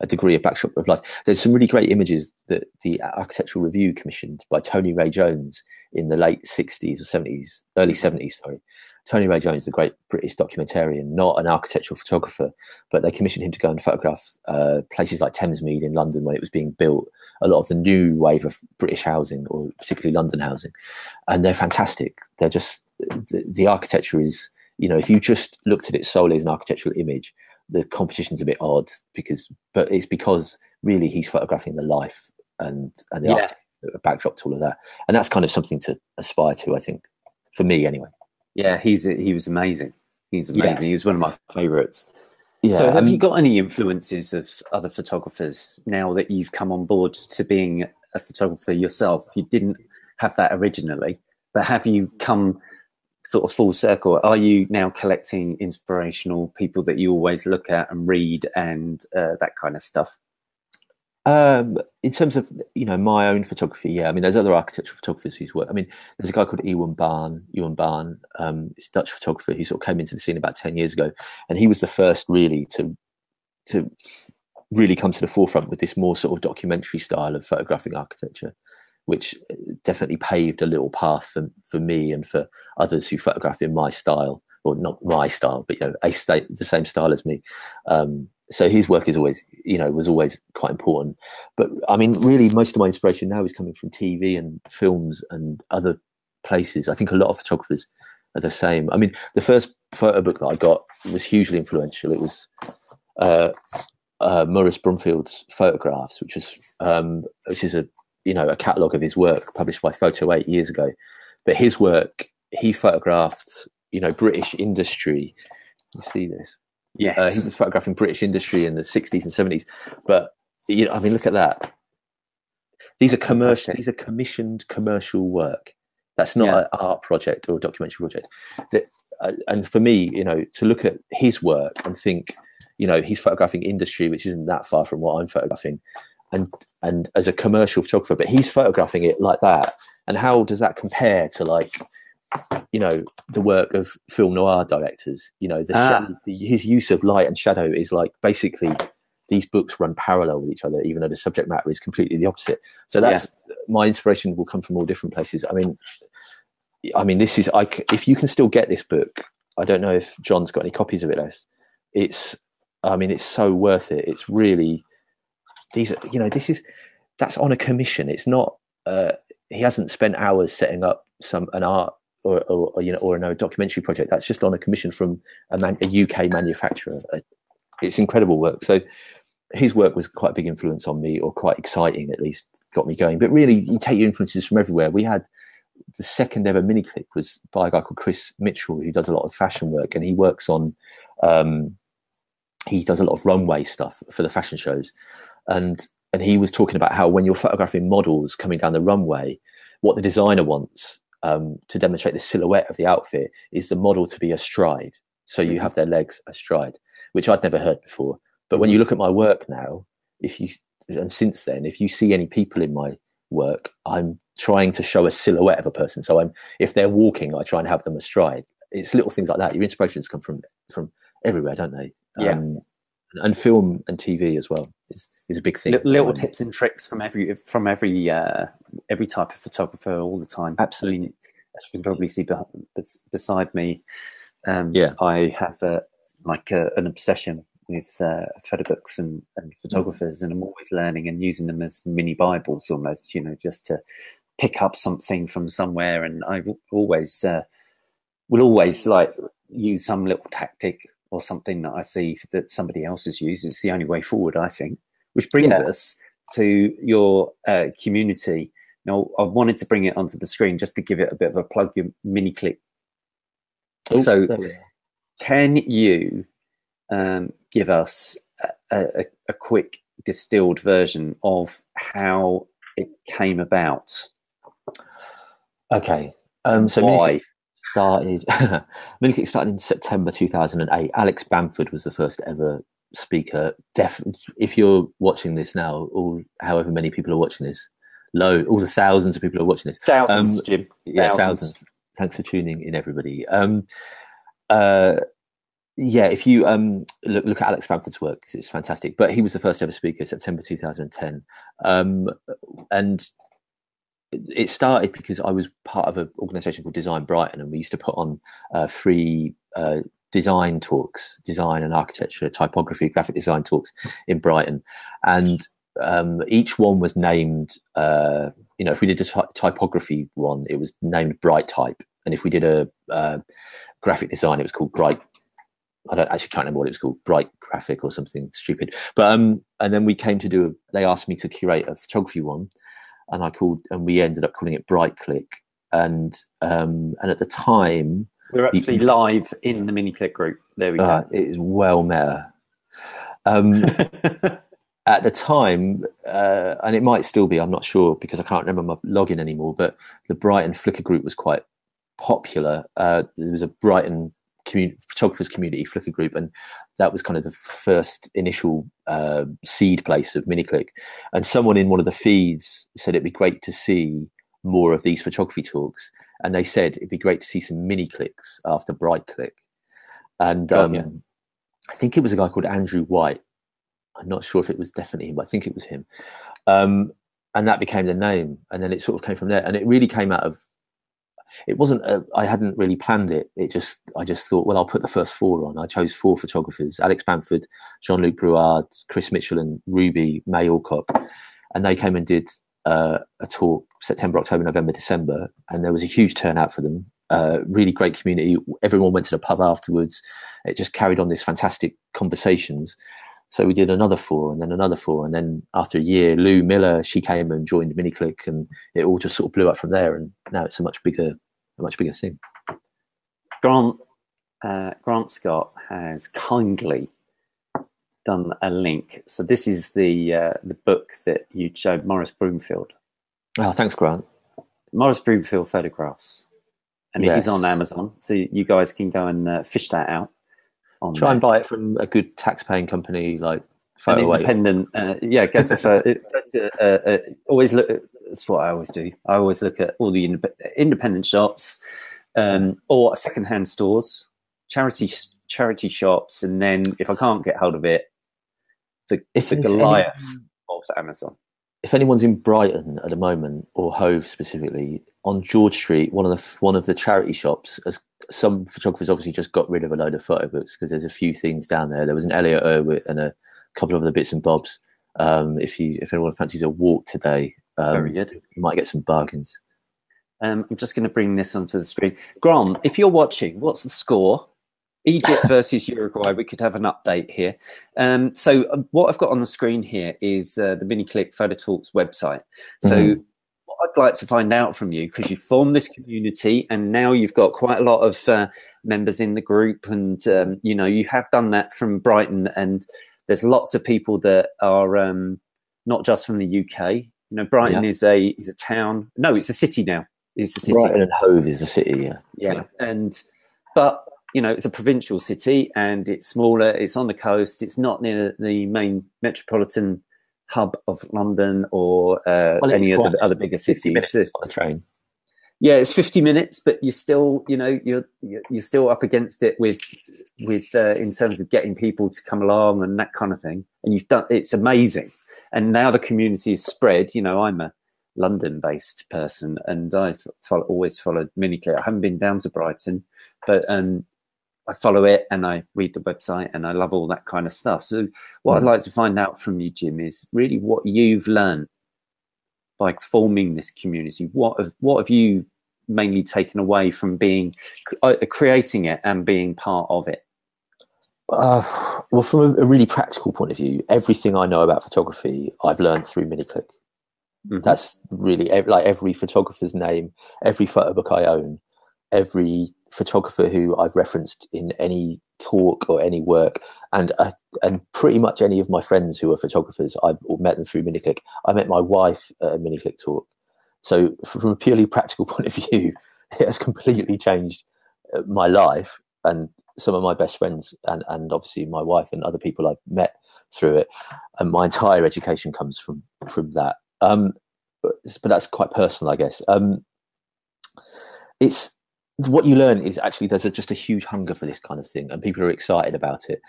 a degree of backdrop of life. There's some really great images that the Architectural Review commissioned by Tony Ray Jones in the late 60s or 70s, early 70s, sorry. Tony Ray Jones, the great British documentarian, not an architectural photographer, but they commissioned him to go and photograph places like Thamesmead in London when it was being built, a lot of the new wave of British housing, or particularly London housing. And they're fantastic. They're just, the architecture is, if you just looked at it solely as an architectural image, the competition's a bit odd, but it's because really he's photographing the life and the art backdrop to all of that. And that's kind of something to aspire to, I think, for me anyway. Yeah, he was amazing. He's amazing. Yes. He was one of my favourites. Yeah. So have you got any influences of other photographers now that you've come on board to being a photographer yourself? You didn't have that originally, but have you come sort of full circle? Are you now collecting inspirational people that you always look at and read and that kind of stuff? In terms of, my own photography, yeah. I mean, there's other architectural photographers whose work. I mean, there's a guy called Ewan Barn. He's a Dutch photographer who sort of came into the scene about 10 years ago. And he was the first really to really come to the forefront with this more sort of documentary style of photographing architecture, which definitely paved a little path for me and for others who photograph in my style, or not my style, but, the same style as me. So his work is always, was always quite important. But I mean, really, most of my inspiration now is coming from TV and films and other places. I think a lot of photographers are the same. I mean, the first photo book that I got was hugely influential. It was Maurice Broomfield's Photographs, which is a catalogue of his work published by Photo 8 years ago. But his work, he photographed, British industry. You see this. Yes. He was photographing British industry in the 60s and 70s. But, look at that. These are These are commissioned commercial work. That's not an art project or a documentary project. And for me, to look at his work and think, he's photographing industry, which isn't that far from what I'm photographing. And as a commercial photographer, but he's photographing it like that. And how does that compare to, like, the work of film noir directors, his use of light and shadow is like, basically these books run parallel with each other, even though the subject matter is completely the opposite. So that's my inspiration will come from all different places. I mean, if you can still get this book, I don't know if John's got any copies of it left. It's so worth it. It's really, that's on a commission. It's not, he hasn't spent hours setting up an art, or a documentary project. That's just on a commission from a UK manufacturer. It's incredible work. So his work was quite a big influence on me, or quite exciting, at least, got me going. But really, you take your influences from everywhere. We had the second ever MiniClick was by a guy called Chris Mitchell, who does a lot of fashion work, and he works on, he does a lot of runway stuff for the fashion shows. And he was talking about how when you're photographing models coming down the runway, what the designer wants to demonstrate the silhouette of the outfit is the model to be astride. So you have their legs astride, which I'd never heard before. But when you look at my work now, if you see any people in my work, I'm trying to show a silhouette of a person. So if they're walking, I try and have them astride. It's little things like that. Your inspirations come from everywhere, don't they? Yeah. And film and TV as well is a big thing. Little tips and tricks from every type of photographer all the time. Absolutely, as you can probably see beside me. I have an obsession with photo books and photographers, and I'm always learning and using them as mini Bibles almost, you know, just to pick up something from somewhere. And I will always like use some little tactic or something that I see that somebody else has used. It's the only way forward, I think, which brings us to your community. Now, I wanted to bring it onto the screen just to give it a bit of a plug, your MiniClick. Ooh, so can you give us a quick distilled version of how it came about? Okay. So why? MiniClick started in September 2008. Alex Bamford was the first ever speaker. Definitely, if you're watching this now, or however many people are watching this, all the thousands of people are watching this. Thousands, Jim. Yeah, thousands. Thanks for tuning in, everybody. If you look at Alex Bamford's work, because it's fantastic. But he was the first ever speaker, September 2010. And it started because I was part of an organisation called Design Brighton, and we used to put on free design talks, design and architecture, typography, graphic design talks in Brighton. And each one was named, if we did a typography one, it was named Bright Type. And if we did a graphic design, it was called Bright. I don't actually can't remember what it was called, Bright Graphic or something stupid. But and then we came to they asked me to curate a photography one, and we ended up calling it Bright Click. And at the time, we're actually live in the MiniClick group. There we go. It is well meta. At the time, and it might still be, I'm not sure, because I can't remember my login anymore, but the Brighton Flickr group was quite popular. There was a Brighton photographers community Flickr group, and that was kind of the first initial seed place of MiniClick. And someone in one of the feeds said it'd be great to see more of these photography talks, and they said it'd be great to see some MiniClicks after Bright Click. And I think it was a guy called Andrew White. I'm not sure if it was definitely him, but I think it was him. And that became the name. And then it sort of came from there. And it really came out of, I hadn't really planned it. I just thought, well, I'll put the first four on. I chose four photographers, Alex Bamford, Jean-Luc Brouard, Chris Mitchell and Ruby May Alcock. And they came and did a talk September, October, November, December. And there was a huge turnout for them. Really great community. Everyone went to the pub afterwards. It just carried on this fantastic conversations. So we did another four and then another four. And then after a year, Lou Miller, she came and joined MiniClick, and it all just sort of blew up from there. And now it's a much bigger thing. Grant Scott has kindly done a link. So this is the book that you showed, Maurice Broomfield. Oh, thanks, Grant. Maurice Broomfield Photographs. And it is on Amazon. So you guys can go and fish that out. Try and buy it from a good tax-paying company like Photo Independent. Go to always look. That's what I always do. I always look at all the independent shops, or second-hand stores, charity shops, and then if I can't get hold of it, the Goliath of Amazon. If anyone's in Brighton at the moment, or Hove specifically, on George Street, one of the charity shops, as some photographers obviously just got rid of a load of photo books because there's a few things down there. There was an Elliot Irwin and a couple of other bits and bobs. If anyone fancies a walk today, very good. You might get some bargains. I'm just going to bring this onto the screen. Grant, if you're watching, what's the score? Egypt versus Uruguay. We could have an update here. So what I've got on the screen here is the MiniClick Photo Talks website. So what I'd like to find out from you, because you formed this community and now you've got quite a lot of members in the group, and you have done that from Brighton, and there's lots of people that are not just from the UK. You know, Brighton is a town. No, it's a city now. It's a city. Brighton and Hove is a city, But you know, it's a provincial city and it's smaller. It's on the coast. It's not near the main metropolitan hub of London or any of the other bigger cities. On a train. Yeah, it's 50 minutes, but you're still, you're still up against it with in terms of getting people to come along and that kind of thing. And it's amazing. And now the community is spread. You know, I'm a London-based person, and I've always followed MiniClick. I haven't been down to Brighton, but I follow it and I read the website and I love all that kind of stuff. So what I'd like to find out from you, Jim, is really what you've learned by forming this community. What have you mainly taken away from being, creating it and being part of it? Well, from a really practical point of view, everything I know about photography, I've learned through MiniClick. Mm-hmm. That's really like every photographer's name, every photo book I own, every photographer who I've referenced in any talk or any work, and pretty much any of my friends who are photographers, I've met them through MiniClick. I met my wife at a MiniClick talk. So from a purely practical point of view, it has completely changed my life and some of my best friends, and obviously my wife and other people I've met through it. And my entire education comes from that. But that's quite personal, I guess. It's what you learn is actually there's just a huge hunger for this kind of thing, and people are excited about it.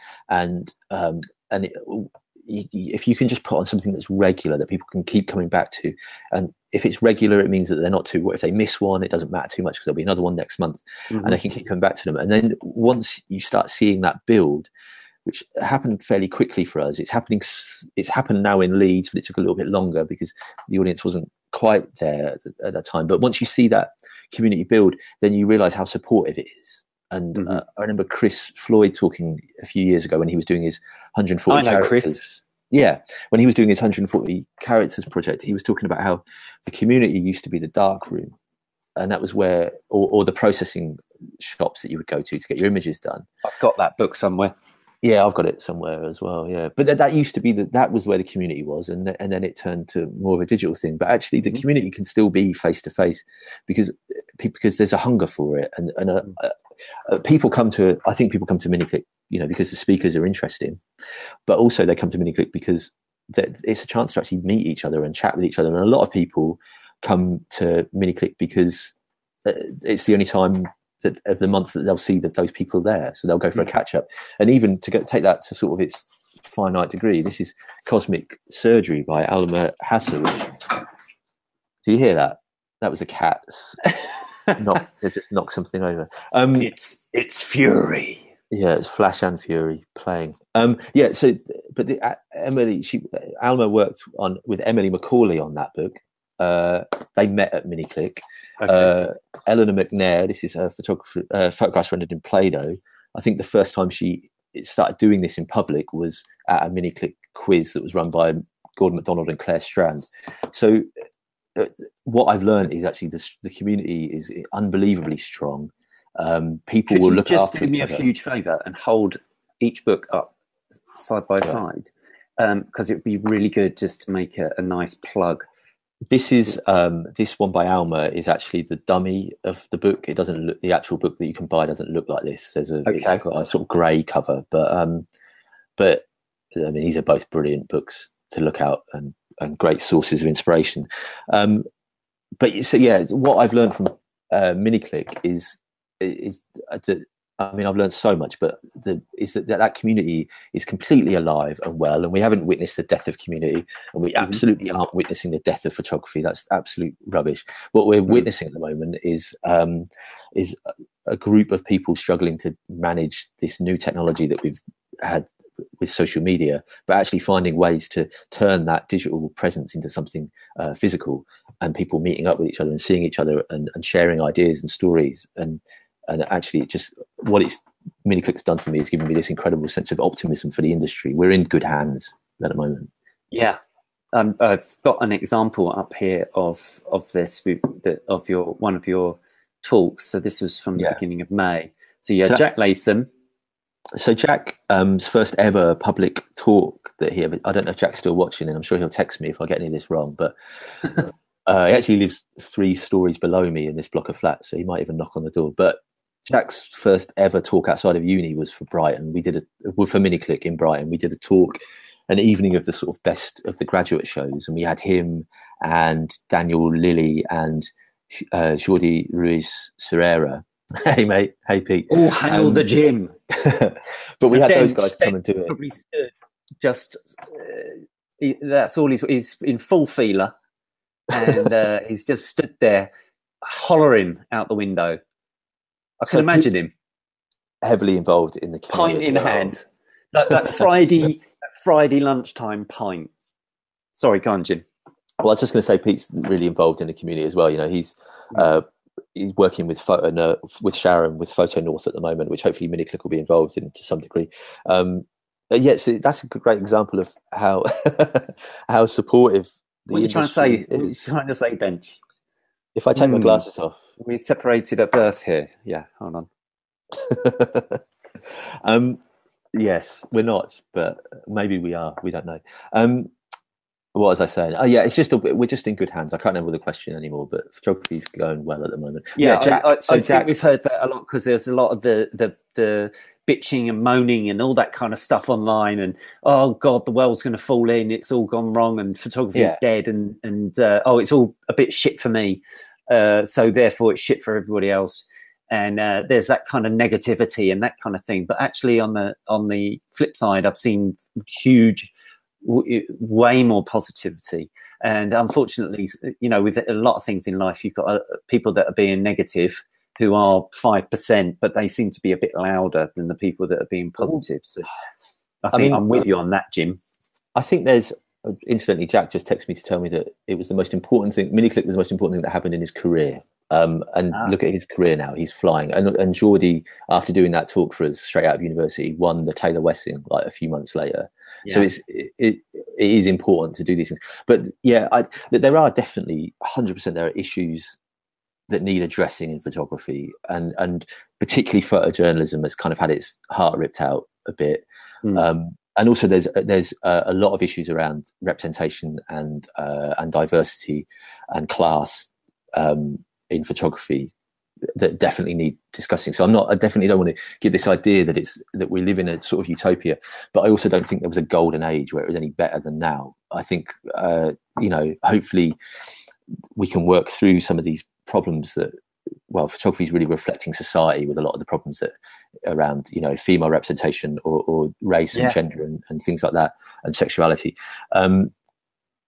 If you can just put on something that's regular that people can keep coming back to, and if it's regular, it means that they're not too, if they miss one, it doesn't matter too much because there'll be another one next month, and I can keep coming back to them. And then once you start seeing that build, which happened fairly quickly for us, it's happened now in Leeds, but it took a little bit longer because the audience wasn't quite there at that time. But once you see that community build, then you realize how supportive it is. And I remember Chris Floyd talking a few years ago when he was doing his 140 characters. Chris. Yeah, when he was doing his 140 characters project, he was talking about how the community used to be the dark room, and that was where, or the processing shops that you would go to get your images done. I've got that book somewhere. Yeah, I've got it somewhere as well. Yeah, but that used to be that was where the community was, and then it turned to more of a digital thing. But actually, the community can still be face to face because there's a hunger for it, people come to, I think people come to MiniClick, because the speakers are interesting, but also they come to MiniClick because it's a chance to actually meet each other and chat with each other. And a lot of people come to MiniClick because it's the only time of the month that they'll see those people there. So they'll go for a catch up. And even to take that to sort of its finite degree, this is Cosmic Surgery by Alma Hasser. Do you hear that? That was the cats. They just knock something over. It's Fury. Yeah, it's Flash and Fury playing. So, but Alma worked with Emily Macaulay on that book. They met at MiniClick. Okay. Eleanor McNair, this is her photographer, photographs rendered in Play-Doh. I think the first time she started doing this in public was at a MiniClick quiz that was run by Gordon MacDonald and Claire Strand. So, what I've learned is actually the community is unbelievably strong. People will look after each other. Could you just do me a huge favour and hold each book up side by side? Because it would be really good just to make a nice plug. This is this one by Alma is actually the dummy of the book. It doesn't look, the actual book that you can buy doesn't look like this. It's got a sort of grey cover, but I mean, these are both brilliant books to look out and great sources of inspiration. What I've learned from MiniClick is that, I mean, I've learned so much, but that community is completely alive and well, and we haven't witnessed the death of community, and we absolutely aren't witnessing the death of photography. That's absolute rubbish. What we're witnessing at the moment is a group of people struggling to manage this new technology that we've had with social media, but actually finding ways to turn that digital presence into something physical, and people meeting up with each other and seeing each other and sharing ideas and stories. And actually, MiniClick's done for me is given me this incredible sense of optimism for the industry. We're in good hands at the moment. Yeah. I've got an example up here of this, of one of your talks. So this was from the beginning of May. So yeah, Jack Latham. So Jack's first ever public talk that he ever, I don't know if Jack's still watching, and I'm sure he'll text me if I get any of this wrong, but he actually lives 3 stories below me in this block of flats, so he might even knock on the door. But Jack's first ever talk outside of uni was for Brighton. For MiniClick in Brighton, we did a talk, an evening of the sort of best of the graduate shows, and we had him and Daniel Lilly and Jordi Ruiz Serrera. Hey, mate. Hey, Pete. Oh, handle the gym. But we had those guys come and do it. That's all. He's in full feeler, and he's just stood there hollering out the window. I can imagine him. heavily involved in the community. Pint in hand. That Friday lunchtime pint. Sorry, go on, Jim. Well, I was just going to say Pete's really involved in the community as well. You know, he's working with Sharon with Photo North at the moment, which hopefully MiniClick will be involved in to some degree. So that's a great example of how how supportive the industry is. What are you trying to say, Bench? If I take my glasses off, we're separated at birth here. Yeah, hold on. Yes, we're not, but maybe we are. We don't know. What was I saying? Oh, yeah, it's just we're just in good hands. I can't remember the question anymore, but photography's going well at the moment. Yeah, Jack, I think we've heard that a lot because there's a lot of the bitching and moaning and all that kind of stuff online. And oh God, the world's going to fall in. It's all gone wrong, and photography is dead. And oh, it's all a bit shit for me. So therefore, it's shit for everybody else. And there's that kind of negativity and that kind of thing. But actually, on the flip side, I've seen huge. Way more positivity, and unfortunately, you know, with a lot of things in life, you've got people that are being negative who are 5%, but they seem to be a bit louder than the people that are being positive. So I mean, I'm with you on that, Jim. I think there's, incidentally, Jack just texted me to tell me that it was the most important thing. MiniClick was the most important thing that happened in his career. Look at his career now, he's flying. And Geordie, after doing that talk for us straight out of university, won the Taylor Wessing like a few months later. Yeah. So it is important to do these things. But yeah, there are definitely 100% there are issues that need addressing in photography, and particularly photojournalism has kind of had its heart ripped out a bit. And also there's a lot of issues around representation and diversity and class in photography that definitely need discussing. So I definitely don't want to give this idea that we live in a sort of utopia, but I also don't think there was a golden age where it was any better than now. I think, you know, hopefully we can work through some of these problems that, well, photography is really reflecting society with a lot of the problems that around, you know, female representation or race and gender and things like that, and sexuality. And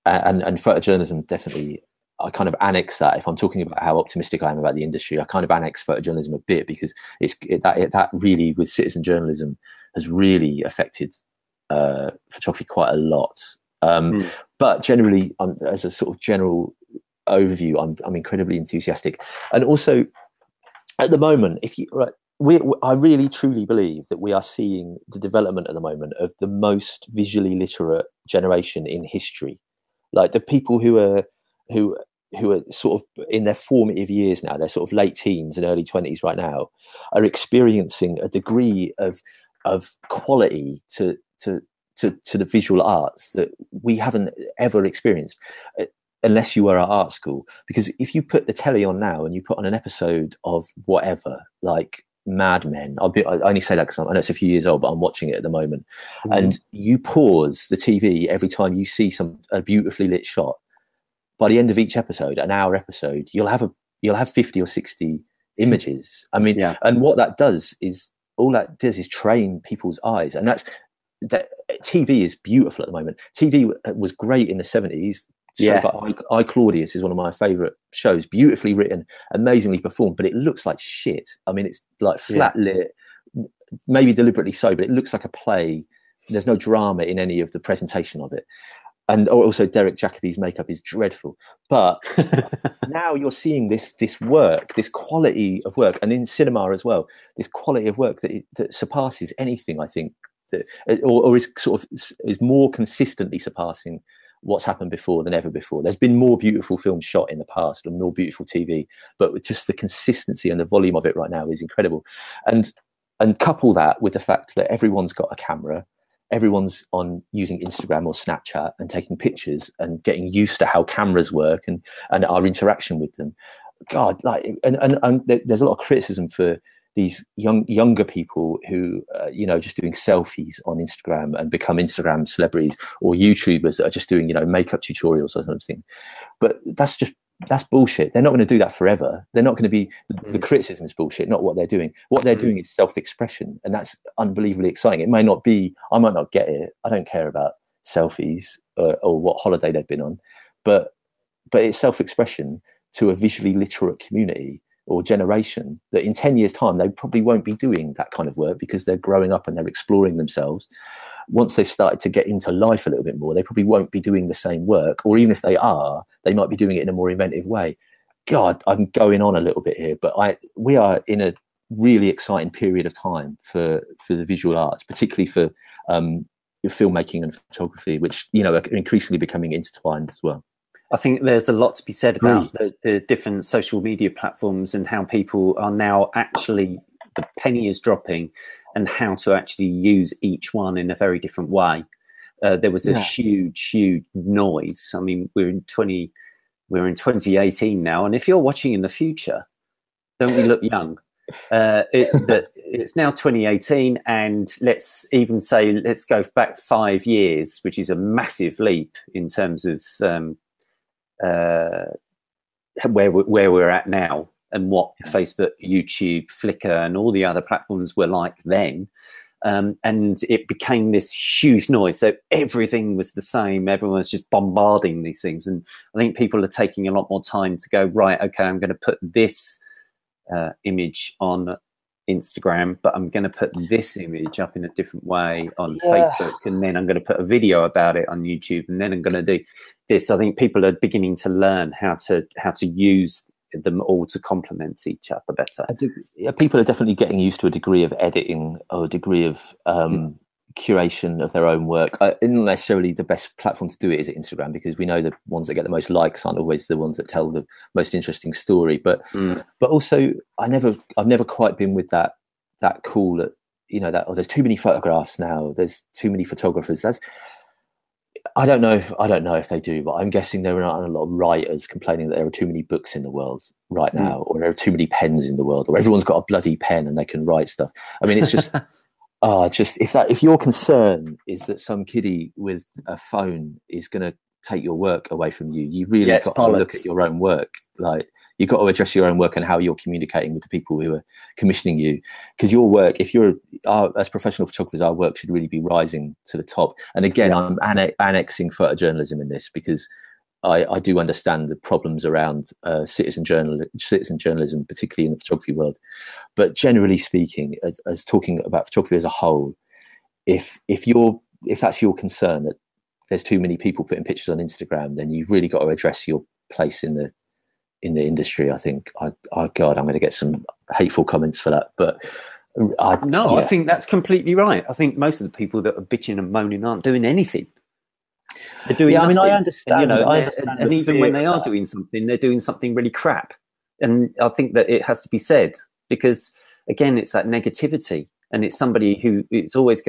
photojournalism definitely, I kind of annex that. If I'm talking about how optimistic I am about the industry, I kind of annex photojournalism a bit, because that really, with citizen journalism, has really affected photography quite a lot. But generally, as a sort of general overview, I'm incredibly enthusiastic. And also, at the moment, I really truly believe that we are seeing the development at the moment of the most visually literate generation in history. Like the people who are sort of in their formative years now, they're sort of late teens and early 20s right now, are experiencing a degree of quality to the visual arts that we haven't ever experienced, unless you were at art school. Because if you put the telly on now and you put on an episode of whatever, like Mad Men, I only say that because I know it's a few years old, but I'm watching it at the moment, and you pause the TV every time you see a beautifully lit shot. By the end of each episode, an hour episode, you'll have 50 or 60 images. I mean, and what that does is train people's eyes, and that TV is beautiful at the moment. TV was great in the 70s. Yeah, like I Claudius is one of my favorite shows. Beautifully written, amazingly performed, but it looks like shit. I mean, it's like flat lit, maybe deliberately so, but it looks like a play. There's no drama in any of the presentation of it. And also Derek Jacobi's makeup is dreadful. But now you're seeing this work, this quality of work, and in cinema as well, this quality of work that surpasses anything, I think, or is sort of is more consistently surpassing what's happened before than ever before. There's been more beautiful films shot in the past and more beautiful TV, but just the consistency and the volume of it right now is incredible. And couple that with the fact that everyone's got a camera. Everyone's on using Instagram or Snapchat and taking pictures and getting used to how cameras work and our interaction with them. God, and there's a lot of criticism for these younger people who, you know, just doing selfies on Instagram and become Instagram celebrities, or YouTubers that are just doing, you know, makeup tutorials or something. But that's bullshit. They're not going to do that forever. They're not going to be, the criticism is bullshit, not what they're doing. What they're doing is self-expression, and that's unbelievably exciting. It may not be, I might not get it. I don't care about selfies or what holiday they've been on, but it's self-expression to a visually literate community or generation that in 10 years' time, they probably won't be doing that kind of work because they're growing up and they're exploring themselves. Once they've started to get into life a little bit more, they probably won't be doing the same work, or even if they are, they might be doing it in a more inventive way. God, I'm going on a little bit here, but we are in a really exciting period of time for the visual arts, particularly for filmmaking and photography, which, you know, are increasingly becoming intertwined as well. I think there's a lot to be said about the different social media platforms and how people are now actually, the penny is dropping, and how to actually use each one in a very different way. There was a huge noise. I mean, we're in 2018 now, and if you're watching in the future, don't we look young? It's now 2018, and let's go back 5 years, which is a massive leap in terms of where we're at now and what Facebook, YouTube, Flickr, and all the other platforms were like then. And it became this huge noise. So everything was the same. Everyone was just bombarding these things. And I think people are taking a lot more time to go, right, okay, I'm going to put this image on Instagram, but I'm going to put this image up in a different way on Facebook, and then I'm going to put a video about it on YouTube, and then I'm going to do this. I think people are beginning to learn how to use them all to complement each other better. People are definitely getting used to a degree of editing or a degree of curation of their own work. Isn't necessarily the best platform to do it is Instagram, because we know the ones that get the most likes aren't always the ones that tell the most interesting story. But also, I've never quite been with that call at, you know, that, oh, there's too many photographs now, there's too many photographers. I don't know if they do, but I'm guessing there are a lot of writers complaining that there are too many books in the world right now, or there are too many pens in the world, or everyone's got a bloody pen and they can write stuff. I mean, it's just, if your concern is that some kiddie with a phone is going to take your work away from you, you really got to look at your own work. Like, you've got to address your own work and how you're communicating with the people who are commissioning you, because your work, as professional photographers, our work should really be rising to the top. And again, I'm annexing photojournalism in this, because I do understand the problems around citizen journalism, particularly in the photography world. But generally speaking, as talking about photography as a whole, if that's your concern, that there's too many people putting pictures on Instagram, then you've really got to address your place in the industry, I think. God, I'm going to get some hateful comments for that, but I think that's completely right. I think most of the people that are bitching and moaning aren't doing anything. They're doing nothing. I mean, I understand. And even when they are doing something, they're doing something really crap. And I think that it has to be said, because again, it's that negativity, and it's somebody who it's always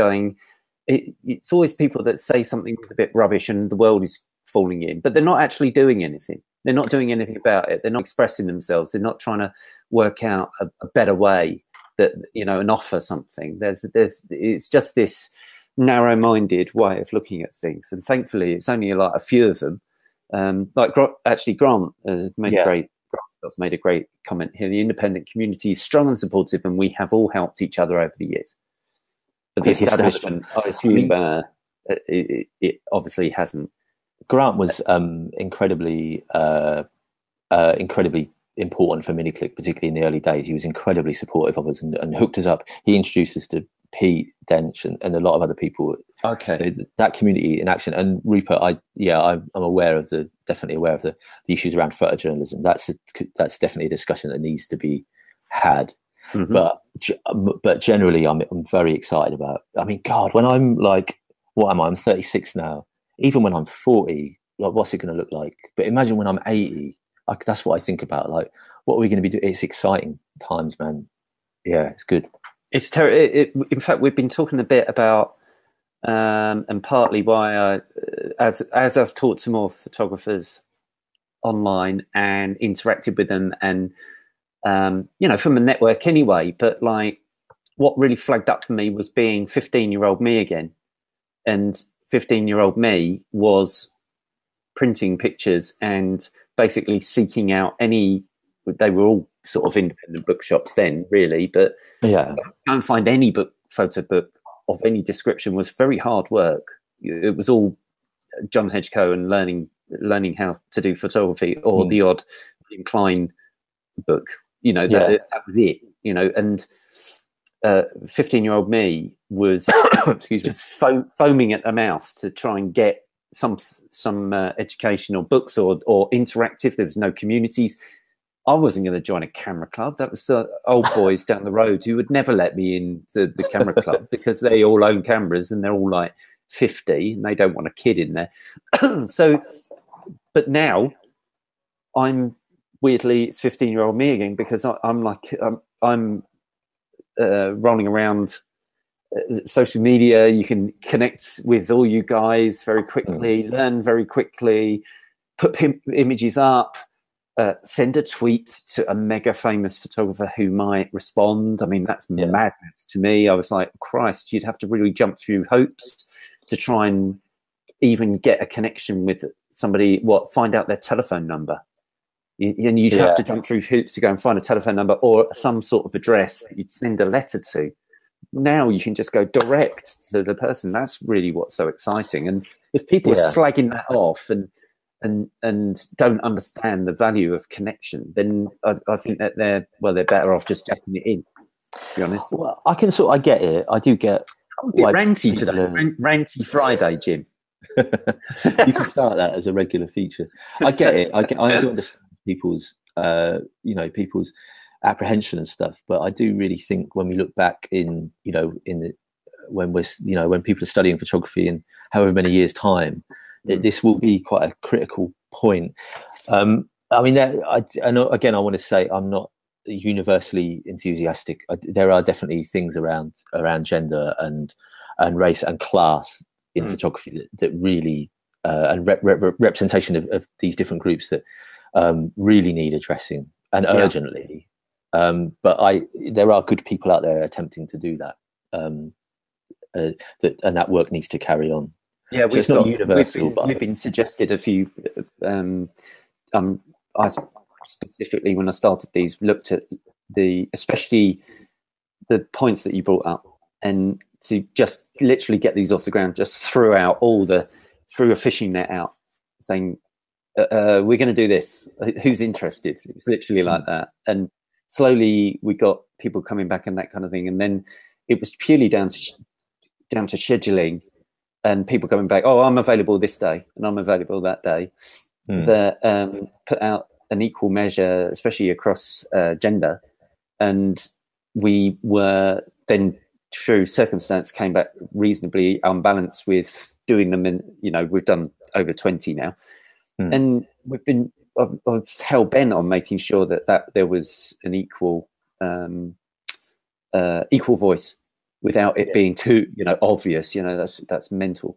people that say something a bit rubbish and the world is falling in, but they're not actually doing anything. They're not doing anything about it. They're not expressing themselves. They're not trying to work out a better way that, you know, and offer something. It's just this narrow-minded way of looking at things. And thankfully, it's only like a few of them. Grant Scott's made a great comment here. The independent community is strong and supportive, and we have all helped each other over the years. But the establishment, it obviously hasn't. Grant was incredibly important for MiniClick, particularly in the early days. He was incredibly supportive of us and hooked us up. He introduced us to Pete Dench and a lot of other people. Okay, so that community in action. And Rupert, I'm definitely aware of the issues around photojournalism. That's definitely a discussion that needs to be had. Mm-hmm. But generally, I'm very excited about. I mean, God, when I'm like, what am I? I'm 36 now. Even when I'm 40, like, what's it going to look like? But imagine when I'm 80. Like, that's what I think about. Like, what are we going to be doing? It's exciting times, man. Yeah, it's good. It's terrible. In fact, we've been talking a bit about, and partly why, as I've talked to more photographers online and interacted with them, and you know, from a network anyway. But like, what really flagged up for me was being 15-year-old me again, and 15-year-old me was printing pictures and basically seeking out they were all sort of independent bookshops then, really, but go and find any photo book of any description was very hard work. It was all John Hedgecoe and learning how to do photography, or the odd Klein book you know, that, that was it, you know, and 15-year-old me was just foaming at the mouth to try and get some educational books or interactive. There's no communities. I wasn't going to join a camera club. That was the old boys down the road who would never let me in the camera club because they all own cameras and they're all like 50 and they don't want a kid in there. So, but now I'm weirdly, it's 15-year-old me again because I'm rolling around social media. You can connect with all you guys very quickly, learn very quickly, put images up, send a tweet to a mega famous photographer who might respond. I mean, that's madness to me. I was like, Christ, you'd have to really jump through hoops to try and even get a connection with somebody, find out their telephone number. And you'd have to jump through hoops to go and find a telephone number or some sort of address that you'd send a letter to. Now you can just go direct to the person. That's really what's so exciting. And if people are slagging that off and don't understand the value of connection, then I think that they're better off just jacking it in, to be honest. Well, I get it. I do get... I'll be ranty today. Ranty Friday, Jim. You can start that as a regular feature. I get it. I do understand people's people's apprehension and stuff, but I do really think when we look back when people are studying photography in however many years time, this will be quite a critical point. I know, again, I want to say I'm not universally enthusiastic. There are definitely things around gender and race and class in photography that really and representation of these different groups that really need addressing and urgently. But there are good people out there attempting to do that. And that work needs to carry on. Yeah, so it's not universal. We've been suggested a few. I specifically, when I started these, looked at especially the points that you brought up, and to just literally get these off the ground, just threw a fishing net out, saying, we're going to do this. Who's interested? It's literally like that. And slowly we got people coming back and that kind of thing. And then it was purely down to scheduling and people coming back. Oh, I'm available this day and I'm available that day. That put out an equal measure, especially across gender. And we were then, through circumstance, came back reasonably unbalanced with doing them. And we've done over 20 now. And I was hell bent on making sure that there was an equal voice without it being too, obvious, that's mental.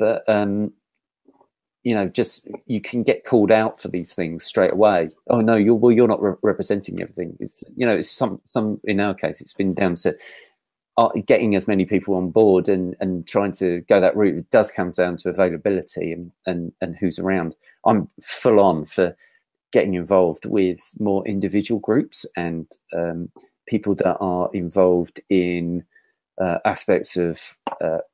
But, just, you can get called out for these things straight away. Oh no, you're not representing everything. It's, it's some, in our case, it's been down to getting as many people on board and trying to go that route. It does come down to availability and who's around. I'm full on for getting involved with more individual groups and people that are involved in aspects of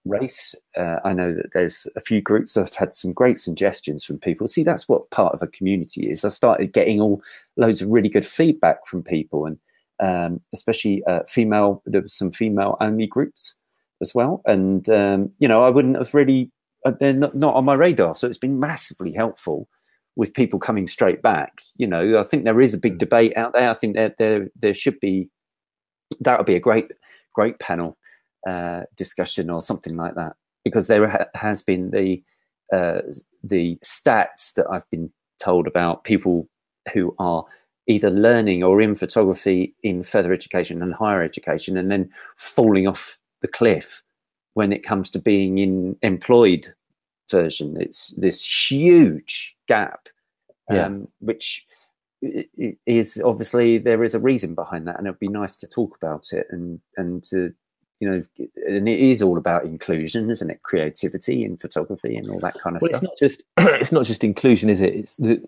race. I know that there's a few groups that have had some great suggestions from people. See, that's what part of a community is. I started getting all loads of really good feedback from people, and especially female, there was some female only groups as well. And, I wouldn't have really, they're not on my radar. So it's been massively helpful with people coming straight back. I think there is a big debate out there. I think that there should be, that would be a great, great panel discussion or something like that, because there has been the stats that I've been told about people who are either learning or in photography in further education and higher education, and then falling off the cliff when it comes to being in employed version. It's this huge gap, which is obviously, there is a reason behind that, and it'd be nice to talk about it and to, and it is all about inclusion, isn't it? Creativity in photography and all that kind of stuff. It's not just inclusion, is it? It's the,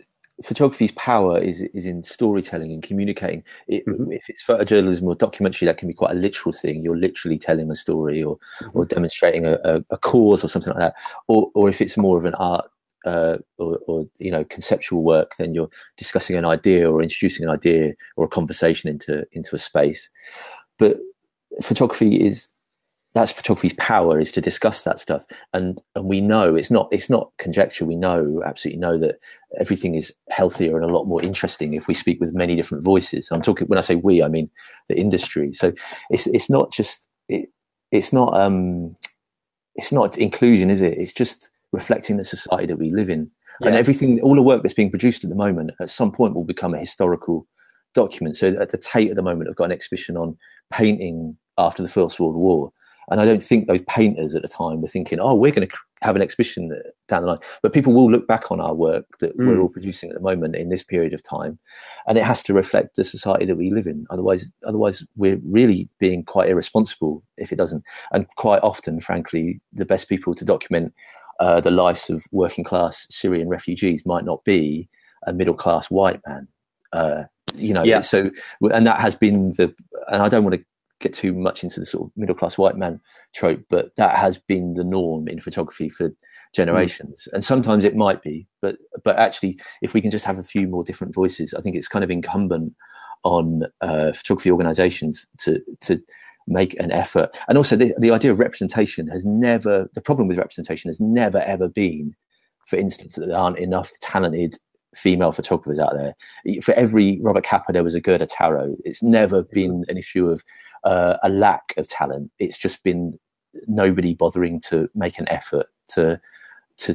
photography's power is in storytelling and communicating. If it's photojournalism or documentary, that can be quite a literal thing. You're literally telling a story or demonstrating a cause or something like that. Or if it's more of an art or you know, conceptual work, then you're discussing an idea or introducing an idea or a conversation into a space. But photography is, that's photography's power, is to discuss that stuff. And we know it's not conjecture. We know, absolutely know, that everything is healthier and a lot more interesting if we speak with many different voices. I'm talking, when I say we, I mean the industry. So it's not inclusion, is it? It's just reflecting the society that we live in. Yeah. And everything, all the work that's being produced at the moment, at some point will become a historical document. So at the Tate at the moment, I've got an exhibition on painting after the First World War. And I don't think those painters at the time were thinking, oh, we're going to have an exhibition down the line. But people will look back on our work that we're all producing at the moment in this period of time, and it has to reflect the society that we live in. Otherwise we're really being quite irresponsible if it doesn't. And quite often, frankly, the best people to document the lives of working class Syrian refugees might not be a middle class white man. So, and that has been and I don't want to get too much into the sort of middle class white man trope, but that has been the norm in photography for generations. And sometimes it might be, but actually, if we can just have a few more different voices, I think it's kind of incumbent on photography organizations to make an effort. And also the idea of representation has never ever been, for instance, that there aren't enough talented female photographers out there. For every Robert Capa there was a Gerda Taro. It's never been an issue of a lack of talent. It's just been nobody bothering to make an effort to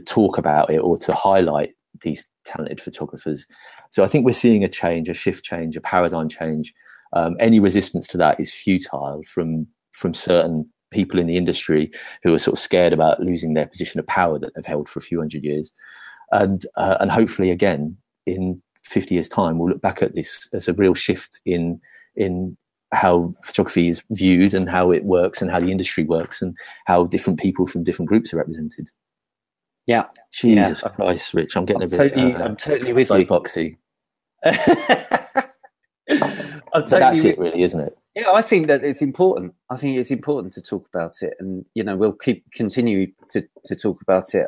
talk about it or to highlight these talented photographers. So I think we're seeing a change, a shift change, a paradigm change. Any resistance to that is futile from certain people in the industry who are sort of scared about losing their position of power that they've held for a few hundred years. And hopefully, again, in 50 years' time, we'll look back at this as a real shift in how photography is viewed and how it works and how the industry works and how different people from different groups are represented. Yeah. Jesus Christ, Rich, I'm getting I'm totally with you. Soapboxy. So that's it, really, isn't it? Yeah, I think that it's important. I think it's important to talk about it, and you know, we'll continue to talk about it.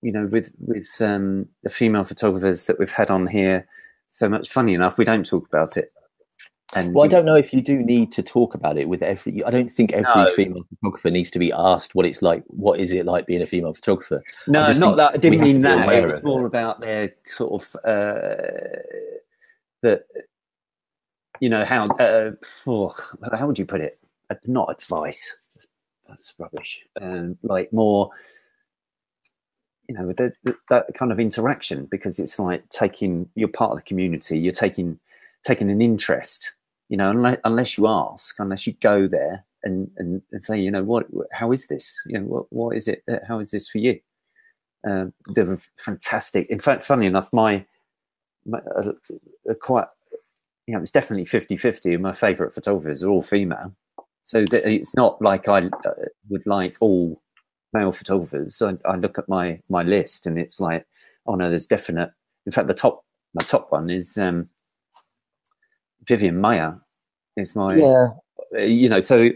With the female photographers that we've had on here, so much, funny enough, we don't talk about it. And I don't know if you do need to talk about it with every. I don't think every female photographer needs to be asked what it's like. What is it like being a female photographer? No, not that. I didn't mean that. It was more about their sort of. That, you know, how would you put it? Not advice. That's rubbish. Like more, you know, that kind of interaction, because it's like you're part of the community. You're taking an interest. You know, unless you ask, unless you go there and say, you know, how is this? You know, what is it? How is this for you? They're fantastic. In fact, funnily enough, it's definitely 50-50, and my favorite photographers are all female, so it's not like I would like all male photographers. So I look at my list and it's like, oh no, there's definite. In fact, my top one is Vivian Mayer is my, you know, so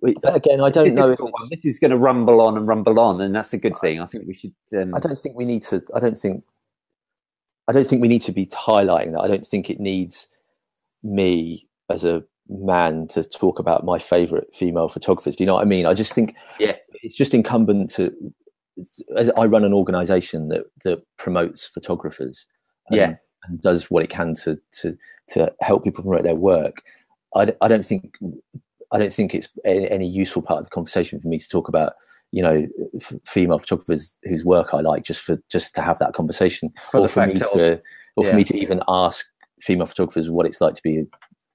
but again, I don't know if this is going to rumble on, and that's a good thing. I think we should I don't think we need to be highlighting that. I don't think it needs me as a man to talk about my favorite female photographers. Do you know what I mean? I just think it's just incumbent as I run an organization that promotes photographers and does what it can to help people promote their work. I don't think it's any useful part of the conversation for me to talk about, you know, female photographers whose work I like, just to have that conversation, for me to even ask female photographers what it's like to be a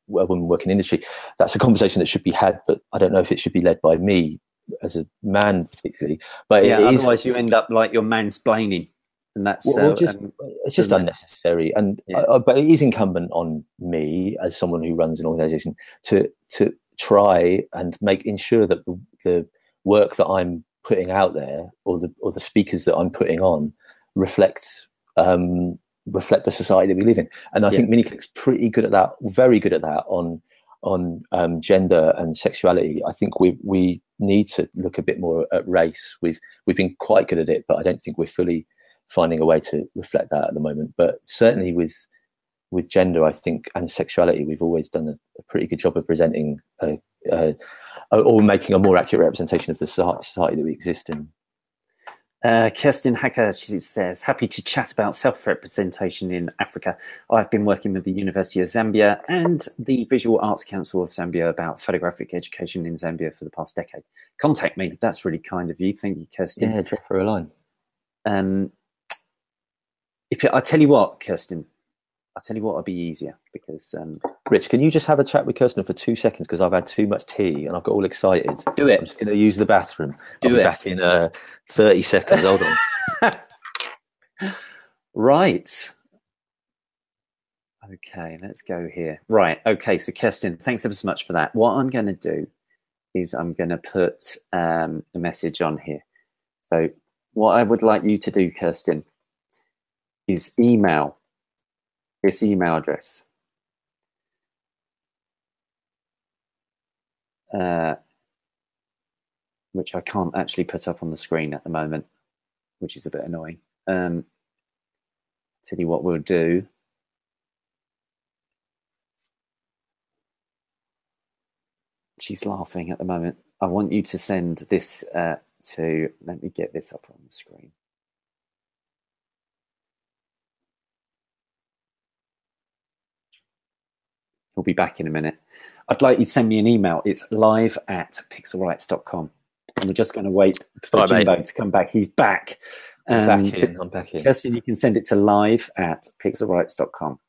woman working in the industry. That's a conversation that should be had, but I don't know if it should be led by me as a man particularly. But otherwise you end up like you're mansplaining, and that's it's just unnecessary. And but it is incumbent on me as someone who runs an organisation to try and ensure that the work that I'm putting out there, or the speakers that I'm putting on, reflect the society that we live in. And I think MiniClick's pretty good at that, very good at that on gender and sexuality. I think we need to look a bit more at race. We've been quite good at it, but I don't think we're fully finding a way to reflect that at the moment. But certainly with gender, I think, and sexuality, we've always done a pretty good job of presenting or making a more accurate representation of the society that we exist in. Kirsten Hacker, she says, happy to chat about self-representation in Africa. I've been working with the University of Zambia and the Visual Arts Council of Zambia about photographic education in Zambia for the past decade. Contact me. That's really kind of you. Thank you, Kirsten. Yeah, drop her a line. I tell you what, Kirsten, I'll tell you what, it'll be easier because... Rich, can you just have a chat with Kirsten for 2 seconds because I've had too much tea and I've got all excited. Do it. I'm just going to use the bathroom. I'll be back in 30 seconds. Hold on. Right. Okay, let's go here. Right, okay, so Kirsten, thanks ever so much for that. What I'm going to do is I'm going to put a message on here. So what I would like you to do, Kirsten, is email this email address. Which I can't actually put up on the screen at the moment, which is a bit annoying. Tell you what we'll do. She's laughing at the moment. I want you to send this let me get this up on the screen. We'll be back in a minute. I'd like you to send me an email. It's live@pixelrights.com. And we're just going to wait for Jimbo to come back. He's back. I'm back in. Kirsten, you can send it to live@pixelrights.com.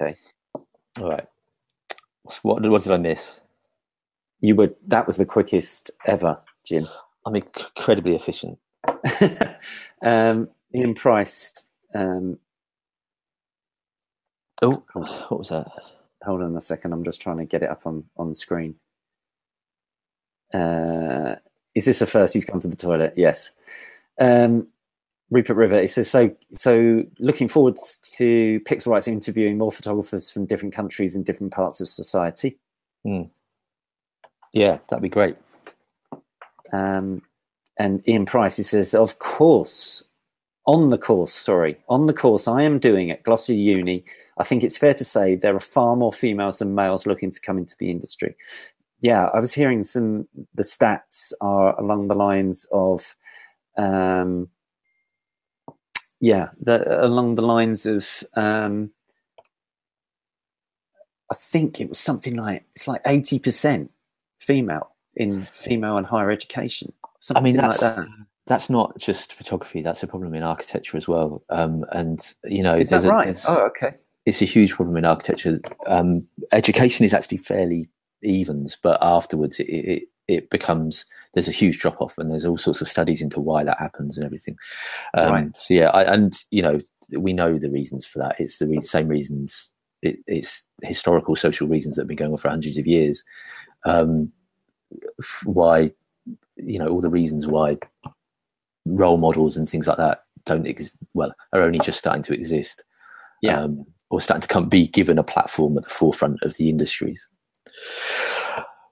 Okay. All right. What did I miss? That was the quickest ever, Jim. I'm incredibly efficient. Ian Price. What was that? Hold on a second. I'm just trying to get it up on screen. Is this a first? He's gone to the toilet. Yes. Rupert Rivett, he says, so looking forward to Pixel Rights interviewing more photographers from different countries and different parts of society. Mm. Yeah, that'd be great. And Ian Price, he says, on the course I am doing at Gloucester Uni, I think it's fair to say there are far more females than males looking to come into the industry. Yeah, I was hearing the stats are along the lines of, I think it was something like, it's like 80% female in female and higher education. Something like that. That's not just photography. That's a problem in architecture as well. Is that right? It's a huge problem in architecture. Education is actually fairly evens, but afterwards it becomes, there's a huge drop off, and there's all sorts of studies into why that happens and everything. Right. So yeah, we know the reasons for that. It's the same reasons. It's historical social reasons that have been going on for hundreds of years. All the reasons why role models and things like that are only just starting to exist, or starting to be given a platform at the forefront of the industries.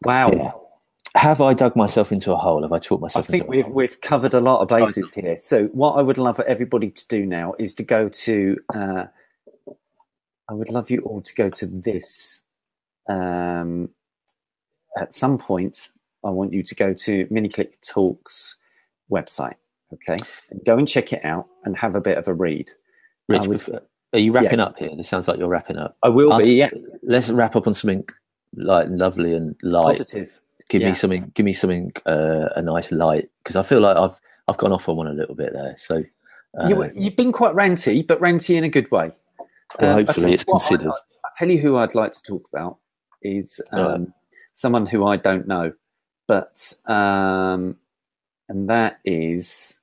Wow. Yeah. Have I dug myself into a hole? Have I talked myself into a hole? I think we've covered a lot of bases here. So what I would love for everybody to do now is to go to, I would love you all to go to this. At some point, I want you to go to MiniClick Talks website. Okay, go and check it out and have a bit of a read. Rich, are you wrapping up here? This sounds like you're wrapping up. I will be. Yeah, let's wrap up on something like lovely and light. Positive. Give me something. A nice light, because I feel like I've gone off on one a little bit there. So you've been quite ranty, but ranty in a good way. Well, hopefully it's considered. I tell you who I'd like to talk about is someone who I don't know, but and that is,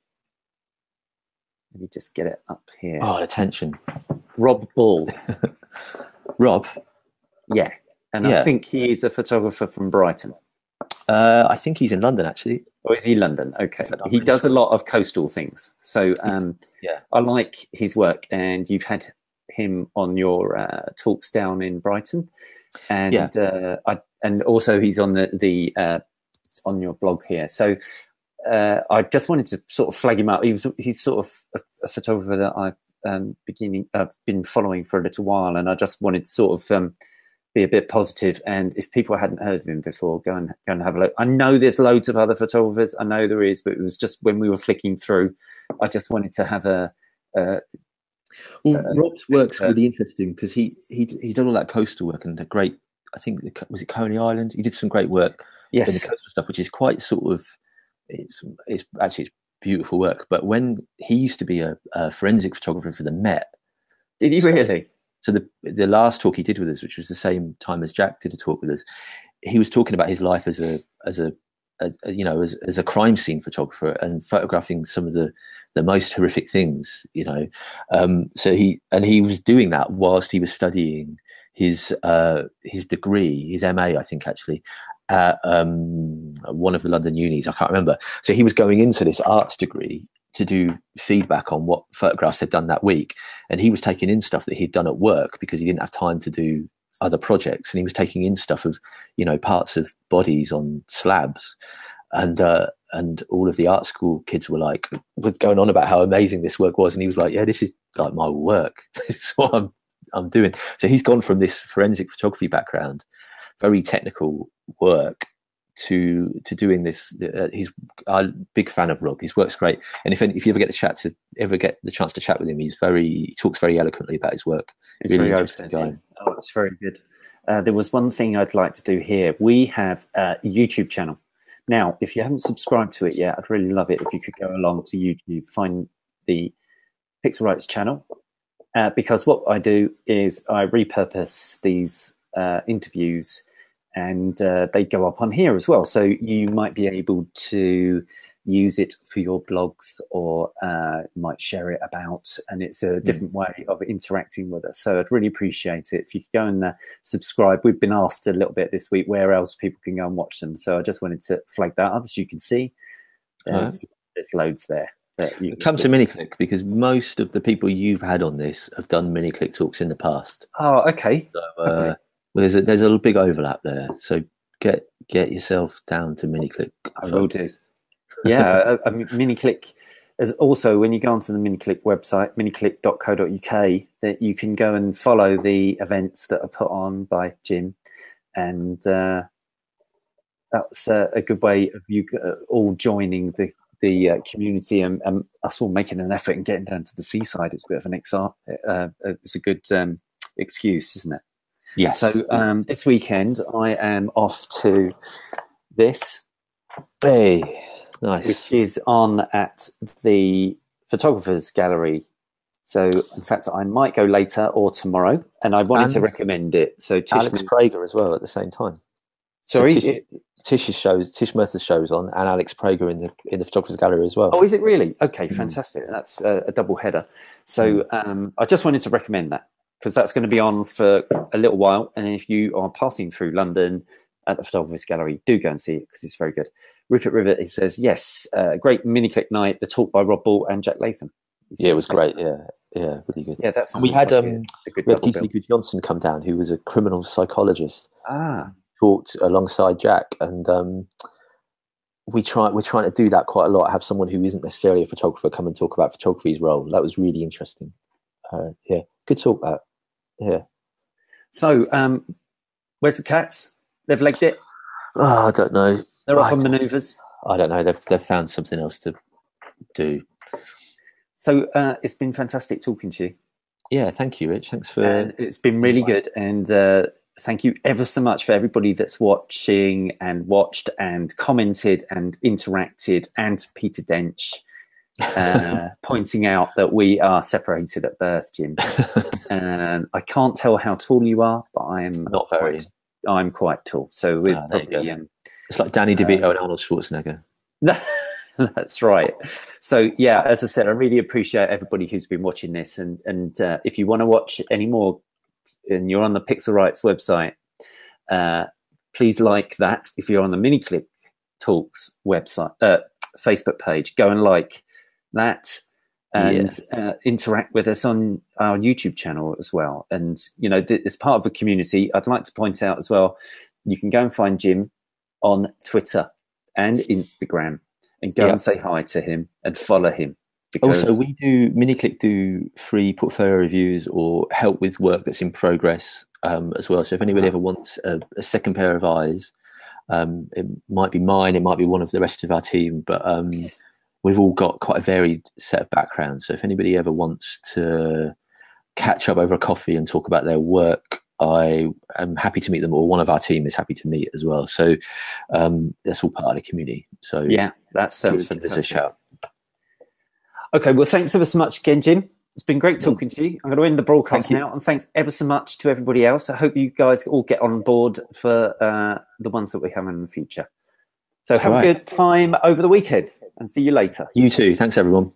let me just get it up here. Oh, attention. Rob Ball. Rob? Yeah. And yeah. I think he is a photographer from Brighton. I think he's in London, actually. Oh, is he London? Okay. He does a lot of coastal things. So I like his work, and you've had him on your talks down in Brighton. And also he's on the on your blog here. So I just wanted to sort of flag him up. He's sort of a photographer that I've been following for a little while, and I just wanted to sort of be a bit positive. And if people hadn't heard of him before, go and have a look. I know there's loads of other photographers. I know there is, but it was just when we were flicking through, I just wanted to have a. Rob's work's really interesting because he done all that coastal work and a great. I think was it Coney Island? He did some great work. Yes, in the coastal stuff, which is quite sort of. It's actually it's beautiful work. But when he used to be a forensic photographer for the Met, did he really? So the last talk he did with us, which was the same time as Jack did a talk with us, he was talking about his life as a crime scene photographer and photographing some of the most horrific things, you know. So he was doing that whilst he was studying his degree, his MA, I think actually. At one of the London unis, I can't remember. So he was going into this arts degree to do feedback on what photographs they'd done that week, and he was taking in stuff that he'd done at work because he didn't have time to do other projects, and he was taking in stuff of, you know, parts of bodies on slabs, and all of the art school kids were like going on about how amazing this work was, and he was like, yeah, this is like my work. This is what I'm doing. So he's gone from this forensic photography background, very technical work, to doing this. He's a big fan of Rob. His work's great, and if you ever get the chance to chat with him, he talks very eloquently about his work. It's really interesting guy. Oh, it's very good. There was one thing I'd like to do here. We have a YouTube channel now. If you haven't subscribed to it yet, I'd really love it if you could go along to YouTube, find the Pixel Rights channel, because what I do is I repurpose these interviews. And they go up on here as well. So you might be able to use it for your blogs, or might share it about, and it's a different way of interacting with us. So I'd really appreciate it if you could go and subscribe. We've been asked a little bit this week where else people can go and watch them. So I just wanted to flag that up. As you can see, there's loads there. Come to MiniClick, because most of the people you've had on this have done MiniClick talks in the past. Oh, okay. So, okay. Well, there's a big overlap there, so get yourself down to MiniClick. I will do. Yeah, MiniClick is also, when you go onto the MiniClick website, miniclick.co.uk, that you can go and follow the events that are put on by Jim, and that's a good way of you all joining the community and us all making an effort and getting down to the seaside. It's a bit of an it's a good excuse, isn't it? Yeah. So this weekend I am off to this. Hey, nice. Which is on at the Photographers Gallery. So in fact, I might go later or tomorrow, and I wanted to recommend it. So Alex Prager as well at the same time. Sorry, so Tish Murtha's show's on, and Alex Prager in the Photographers Gallery as well. Oh, is it really? Okay, fantastic. That's a double header. So I just wanted to recommend that, because that's going to be on for a little while. And if you are passing through London at the Photographers Gallery, do go and see it, because it's very good. Rupert Rivett, he says, yes, great MiniClick night, the talk by Rob Ball and Jack Latham. Yeah, it was great. Yeah, really good. Yeah, that's we had Geethly Johnson come down, who was a criminal psychologist. Talked alongside Jack, and we're trying to do that quite a lot, have someone who isn't necessarily a photographer come and talk about photography's role. That was really interesting. Yeah, good talk that. Yeah. So, where's the cats? They've legged it. Oh, I don't know. They're off on manoeuvres. I don't know. They've found something else to do. So it's been fantastic talking to you. Yeah, thank you, Rich. Thanks for. And it's been really good, and thank you ever so much for everybody that's watching and watched and commented and interacted, and Peter Dench. Pointing out that we are separated at birth, Jim. I can't tell how tall you are, but I'm quite tall. So we're probably, it's like Danny DeVito and Arnold Schwarzenegger. That's right. So yeah, as I said, I really appreciate everybody who's been watching this, and if you want to watch any more, and you're on the Pixel Rights website, please like that. If you're on the MiniClick Talks website, Facebook page, go and like that, and interact with us on our YouTube channel as well. And, you know, it's part of a community. I'd like to point out as well, you can go and find Jim on Twitter and Instagram, and go and say hi to him and follow him. Also, we do MiniClick do free portfolio reviews or help with work that's in progress as well. So if anybody ever wants a second pair of eyes, it might be mine, it might be one of the rest of our team, but we've all got quite a varied set of backgrounds. So if anybody ever wants to catch up over a coffee and talk about their work, I am happy to meet them, or one of our team is happy to meet as well. So that's all part of the community. So yeah, that sounds fantastic. A shout. Okay, well, thanks ever so much again, Jim. It's been great talking to you. I'm going to end the broadcast now, and thanks ever so much to everybody else. I hope you guys all get on board for the ones that we have in the future. So have a good time over the weekend, and see you later. You too. Thanks, everyone.